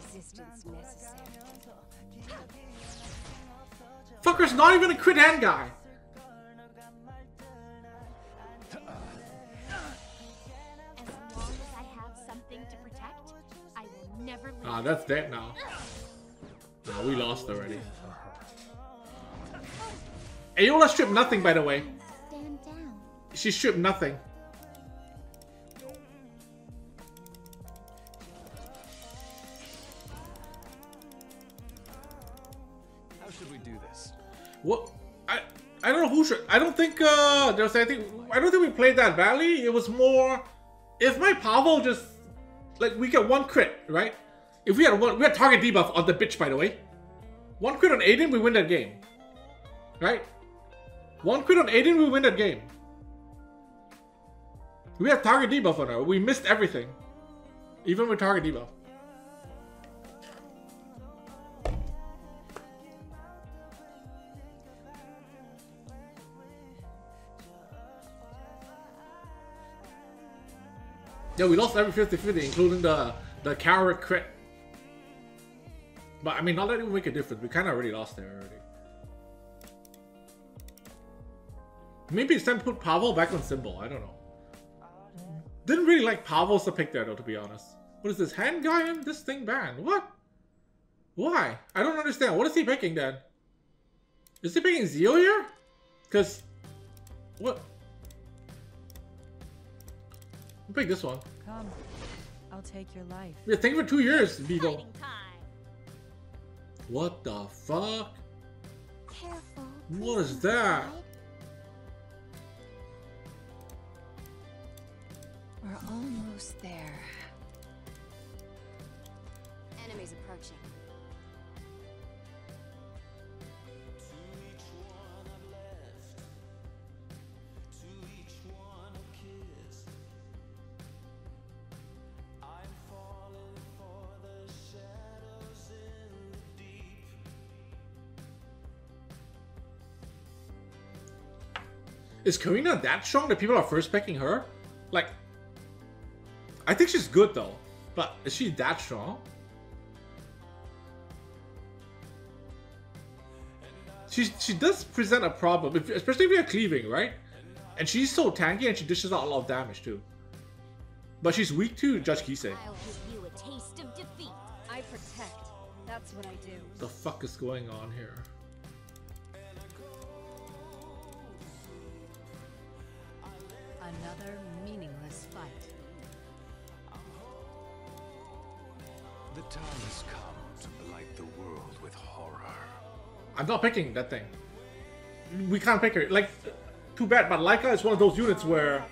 Fucker's not even a crit hand guy. Ah, that's dead now. Nah, we lost already. Aiolia stripped nothing, by the way. She stripped nothing. How should we do this? What? I don't know who should. I don't think there's anything. I don't think we played that badly. It was more if my Pavel just like we get one crit, right? If we had one, we had target debuff on the bitch, by the way. One crit on Aiden, we win that game. Right? One crit on Aiden, we win that game. We have target debuff on her. We missed everything. Even with target debuff. Yeah, we lost every 50-50, including the carrot crit. But I mean, not that it would make a difference. We kind of already lost there already. Maybe it's time to put Pavel back on Symbol. I don't know. Didn't really like Pavel's pick there though, to be honest. What is this? Hand guy and this thing banned. What? Why? I don't understand. What is he picking then? Is he picking Zio here? Because... What? I'll pick this one. Come. I'll take your life. Yeah, think for 2 years, Beagle. What the fuck? Careful. What is that? We're almost there. Enemies approaching. Is Karina that strong that people are first picking her? Like, I think she's good though, but is she that strong? She does present a problem, especially if you're cleaving, right? And she's so tanky and she dishes out a lot of damage too. But she's weak to Judge Kisei. I'll give you a taste of defeat. I protect. That's what I do. The fuck is going on here? Another meaningless fight. The time has come to blight the world with horror. I'm not picking that thing. We can't pick her. Like, too bad. But Laika is one of those units where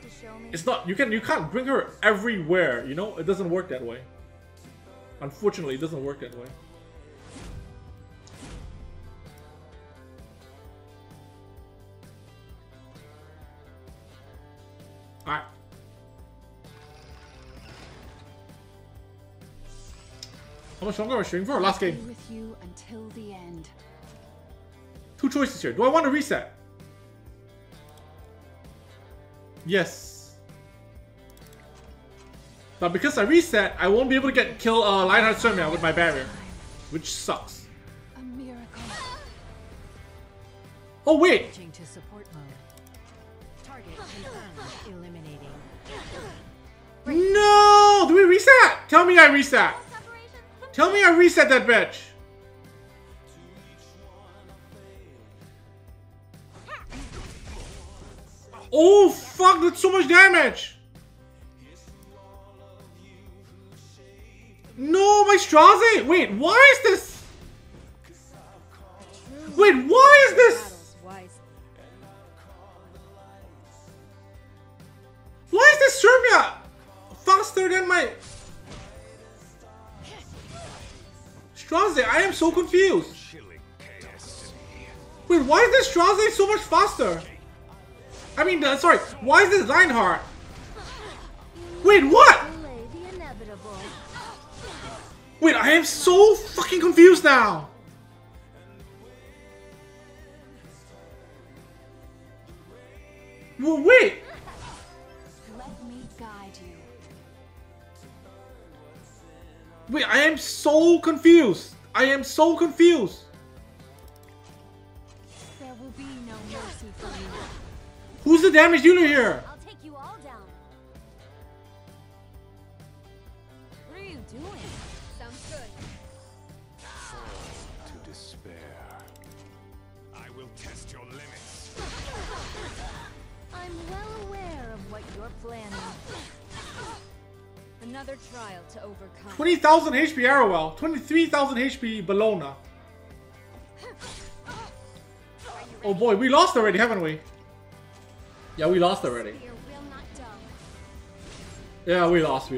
it's not. You can't bring her everywhere. You know, it doesn't work that way. Unfortunately, it doesn't work that way. All right. How much longer am I shooting for? Last game. With you until the end. Two choices here. Do I want to reset? Yes. But because I reset, I won't be able to get kill Lionheart Senya with my barrier, which sucks. A miracle. Oh wait. No! Do we reset? Tell me I reset. Tell me I reset that bitch. Oh fuck, that's so much damage. No, my Straze. Wait, why is this? Wait, why is this? Why is this Senya faster than my Straze? I am so confused. Wait, why is this Straze so much faster? I mean, sorry, why is this Reinhardt? Wait, what? Wait, I am so fucking confused now. Well, wait. Let me guide you. Wait, I am so confused. I am so confused. There will be no mercy for you. Who's the damage dealer here? I'll take you all down. What are you doing? Sounds good. Fall to despair. I will test your limits. I'm well aware of what you're planning. Another trial to overcome. 20,000 HP Arrowell, 23,000 HP Bologna. Oh boy, we lost already, haven't we? Yeah, we lost already. Yeah, we lost. We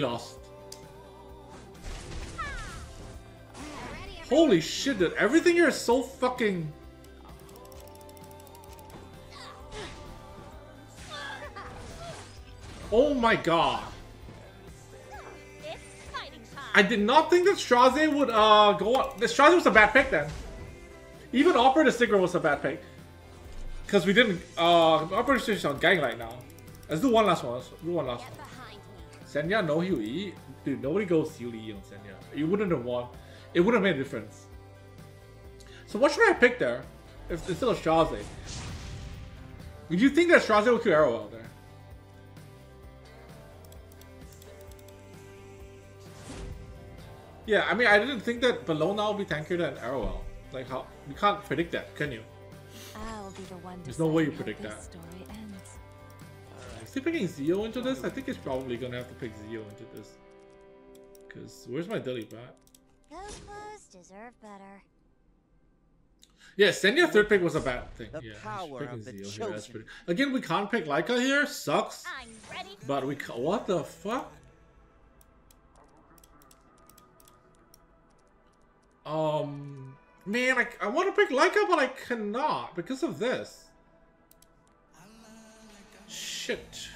lost. Holy shit, dude. Everything here is so fucking... Oh my god. I did not think that Straze would go up. Straze was a bad pick then. Even Operator Sigma was a bad pick. Because we didn't... Operator Sigma on Gang right now. Let's do one last one. Senya, no Heal E. Dude, nobody goes Heal E on Senya. You wouldn't have won. It wouldn't have made a difference. So what should I pick there? If it's still a Straze. Would you think that Straze would kill Arrowell there? Yeah, I mean, I didn't think that Bologna will be tankier than Arrowell. Like, how? You can't predict that, can you? I'll be the one. There's no way you predict that. Is he picking Zio into this? I think he's probably gonna have to pick Zio into this. Because, where's my Dilibet? Those clothes deserve better. Yeah, Senya third pick was a bad thing. Yeah, picking Zio here. That's pretty... Again, we can't pick Laika here. Sucks. I'm ready. But we can't. What the fuck? Man, I want to pick Laika, but I cannot because of this. Shit.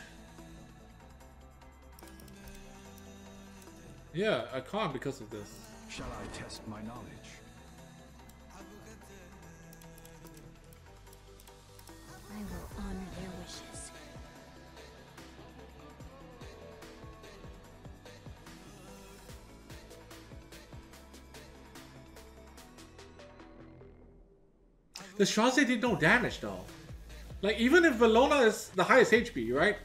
Yeah, I can't because of this. Shall I test my knowledge? I will honor their wishes. The Straze did no damage though. Like, even if Bologna is the highest HP, right?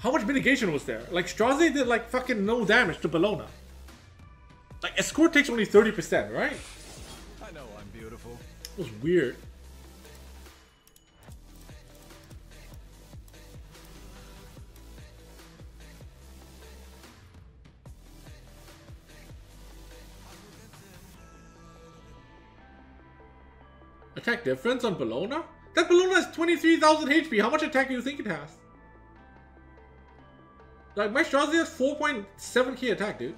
How much mitigation was there? Like, Straze did like fucking no damage to Bologna. Like, Escort takes only 30%, right? I know I'm beautiful. It was weird. Attack difference on Bologna? That Bologna has 23,000 HP. How much attack do you think it has? Like, my Straze has 4.7k attack, dude.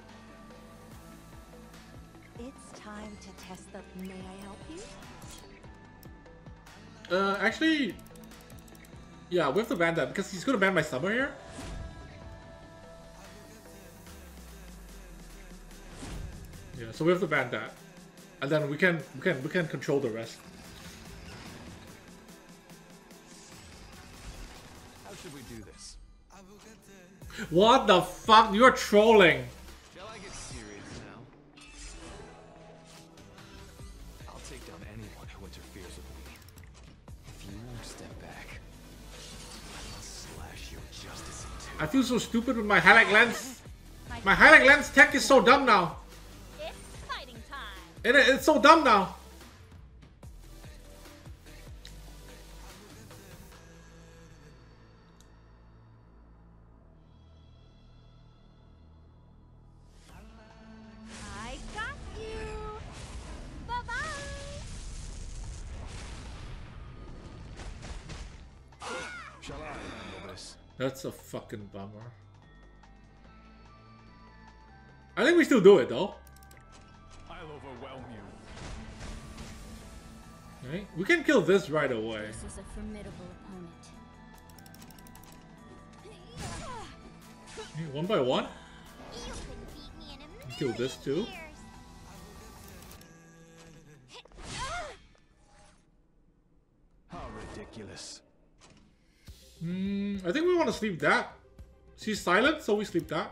It's time to test the... May I help you? Actually... Yeah, we have to ban that because he's gonna ban my summer here. Yeah, so we have to ban that. And then we can control the rest. Should we do this? What the fuck? You're trolling. Shall I get serious now? I'll take down anyone who interferes with me. If you won't step back, I will slash your justice in two. I feel so stupid with my Halleck lens. My Halleck lens tech is so dumb now. It's fighting time. It's so dumb now. That's a fucking bummer. I think we still do it though. I'll overwhelm you. Right? We can kill this right away. This is a formidable opponent. Okay, one by one. Kill this too. How ridiculous. I think we want to sleep that. She's silent, so we sleep that.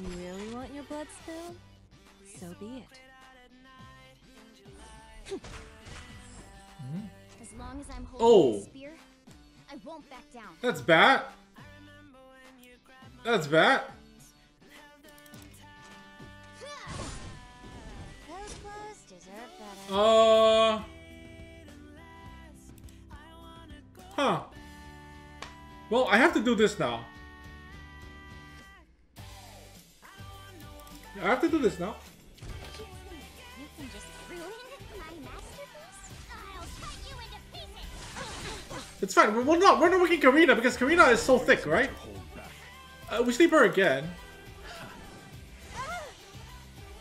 You really want your blood spilled? So be it. As long as I'm holding the spear, I won't back down. That's bad. That's bad. Those clothes deserve better. Huh. Well, I have to do this now. I have to do this now. You can just ruin my masterpiece. I'll cut you into pieces. It's fine. We're not working Karina because Karina is so thick, right? We sleep her again.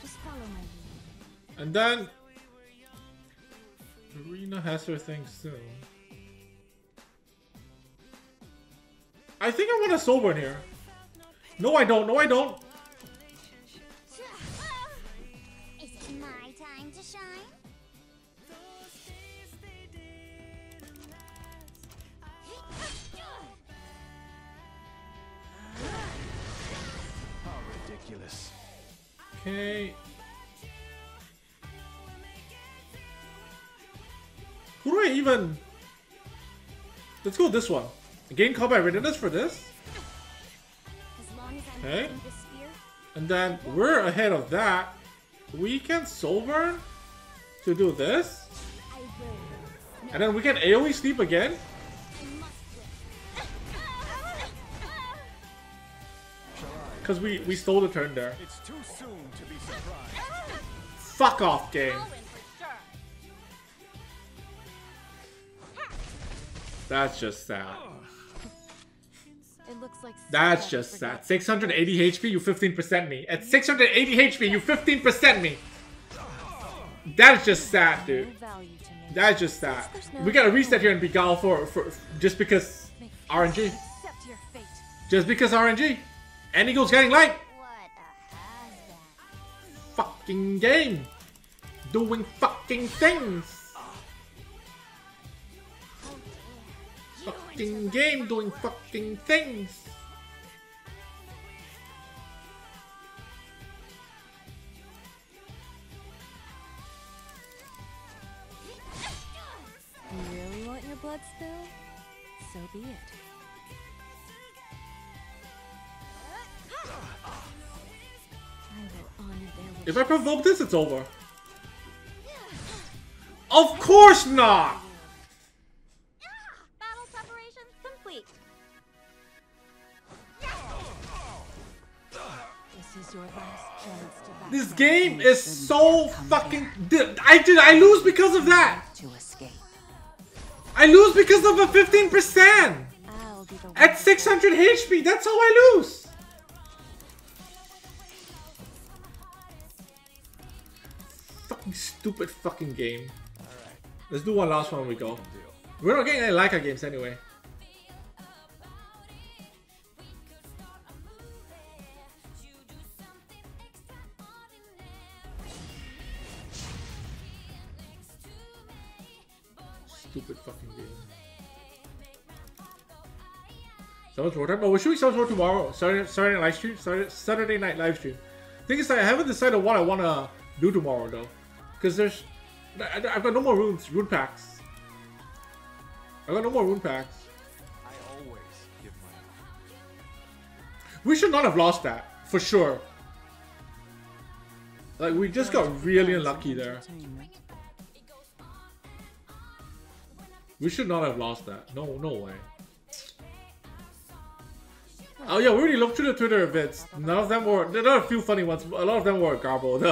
Just follow my lead. And then Karina has her thing soon. I think I want a sober in here. No, I don't. No, I don't. Is it my time to shine? How ridiculous. Okay. Who do I even... Let's go with this one. Gain combat readiness for this. Okay. And then we're ahead of that. We can soul burn to do this. And then we can AoE sleep again. Because we stole the turn there. It's too soon to be surprised. Fuck off, game. That's just sad. It looks like that's just sad. 680 HP, you 15% me. At 680 HP, you 15% me. That's just sad, dude. That's just sad. We gotta reset here and be gone for just because RNG. Just because RNG. And Eagle's getting light. Fucking game. Doing fucking things. Fucking game doing fucking things. You really want your blood spill? So be it. If I provoke this, it's over. Of course not. This game is so fucking... I lose because of that! I lose because of a 15%! At 600 HP, that's how I lose! Fucking stupid fucking game. Let's do one last one when we go. We're not getting any Laika games anyway. Stupid fucking game. Someone's more time, but we're shooting Someone's War tomorrow. Saturday night live stream. Saturday night live stream. Thing is, I haven't decided what I want to do tomorrow though, because I've got no more rune packs. I've got no more rune packs. I always give my... We should not have lost that for sure. Like we just got really unlucky there. We should not have lost that. No, no way. Oh yeah, we already looked through the Twitter events. None of them were... There are a few funny ones, but a lot of them were garbled. Yeah.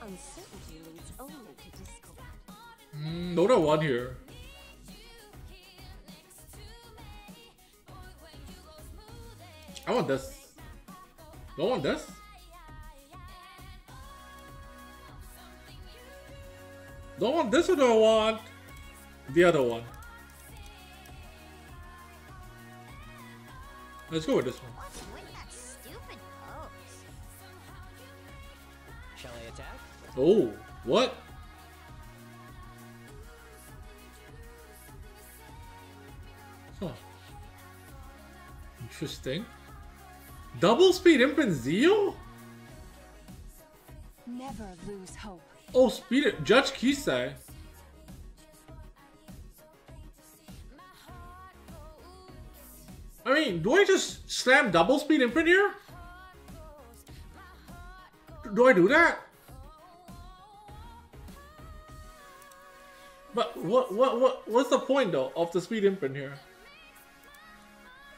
Uncertainty leads only to Not a one here. I want this. Don't want this? Don't want this or do I want the other one? Let's go with this one. Shall I attack? Oh, what? Huh. Interesting. Double speed imprint Zio? Never lose hope. Oh, speed it. Judge Kisai. I mean, do I just slam double speed imprint here? Do I do that? But what's the point though of the speed imprint here?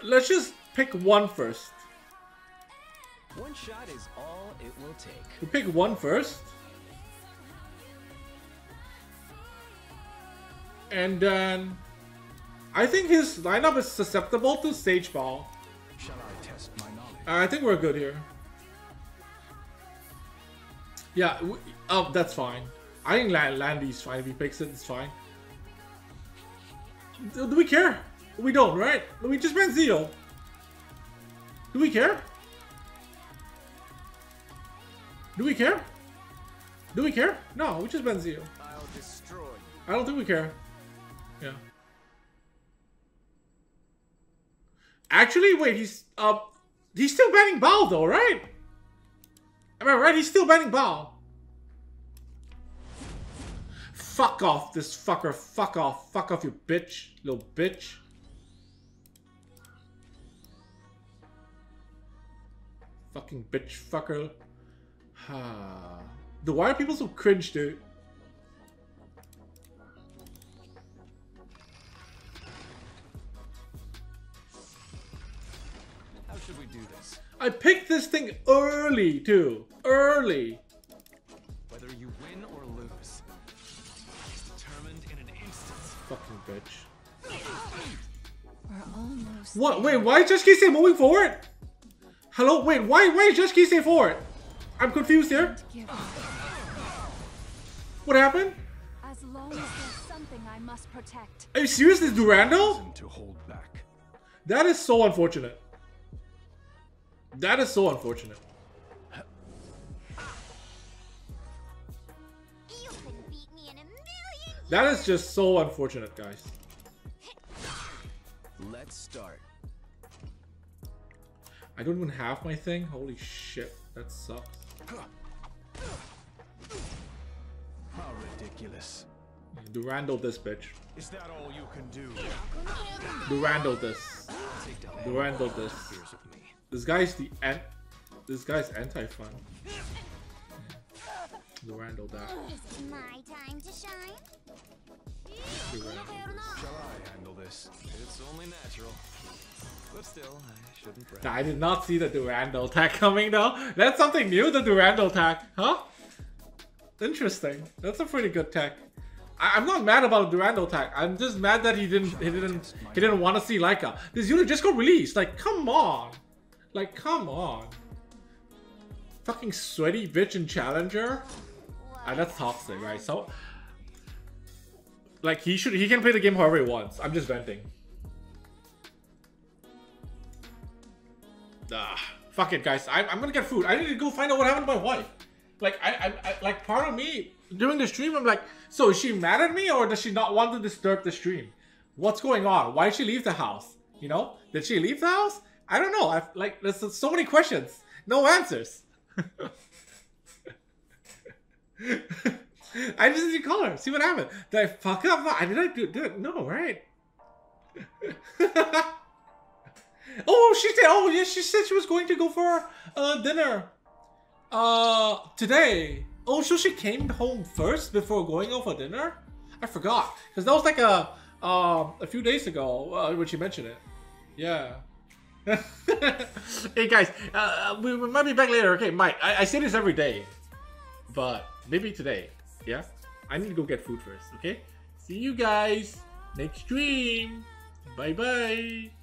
Let's just pick one first. One shot is all it will take. We pick one first, and then I think his lineup is susceptible to Sage Baal. Shall I test my knowledge? I think we're good here. Yeah, that's fine. I think Landy's fine. If he picks it, it's fine. Do we care? We don't, right? We just went Zio. Do we care? Do we care? Do we care? No, we just went Zio. I'll destroy you. I don't think we care. Yeah. Actually, wait, he's still banning Baal though, right? Am I right? He's still banning Baal. Fuck off, this fucker. Fuck off. Fuck off, you bitch. Little bitch. Fucking bitch fucker. Ha. Dude, why are people so cringe, dude? How should we do this? I picked this thing early, too. Early. Whether you win or lose, it's determined in an instant. Fucking bitch. We're almost. What? Wait, why is Judge Kisei moving forward? Hello? Wait, why is Judge Kisei forward? I'm confused here. What happened? As long as there's something I must protect. Are you serious? This Durandal? To hold back. That is so unfortunate. That is so unfortunate. You can beat me in a million. That is just so unfortunate, guys. Let's start. I don't even have my thing. Holy shit. That sucks. How ridiculous. Durandal this bitch. Is that all you can do? Durandal this. Durandal this. This guy's anti-fun. Durandal that. Is it my time to shine? Durandal. Shall I handle this? It's only natural. But still, I shouldn't brag. I did not see the Durandal attack coming though. That's something new, the Durandal attack, huh? Interesting. That's a pretty good tech. I'm not mad about the Durandal attack. I'm just mad that he didn't want to see Laika. This unit just got released. Like, come on. Like, come on. Fucking sweaty bitch and challenger. Ah, that's toxic, right? So, like, he can play the game however he wants. I'm just venting. Fuck it, guys. I'm gonna get food. I need to go find out what happened to my wife. Like, like part of me during the stream, I'm like, so is she mad at me or does she not want to disturb the stream? What's going on? Why did she leave the house? You know, did she leave the house? I don't know. Like, there's so many questions, no answers. I just need to call her, see what happened. Did I fuck up? Did I do it? No, right? Oh, she said. Oh, yes, she said she was going to go for dinner today. Oh, so she came home first before going out for dinner. I forgot because that was like a few days ago when she mentioned it. Yeah. Hey guys, we might be back later. Okay, Mike. I say this every day, but maybe today. Yeah, I need to go get food first. Okay, See you guys next stream. Bye bye.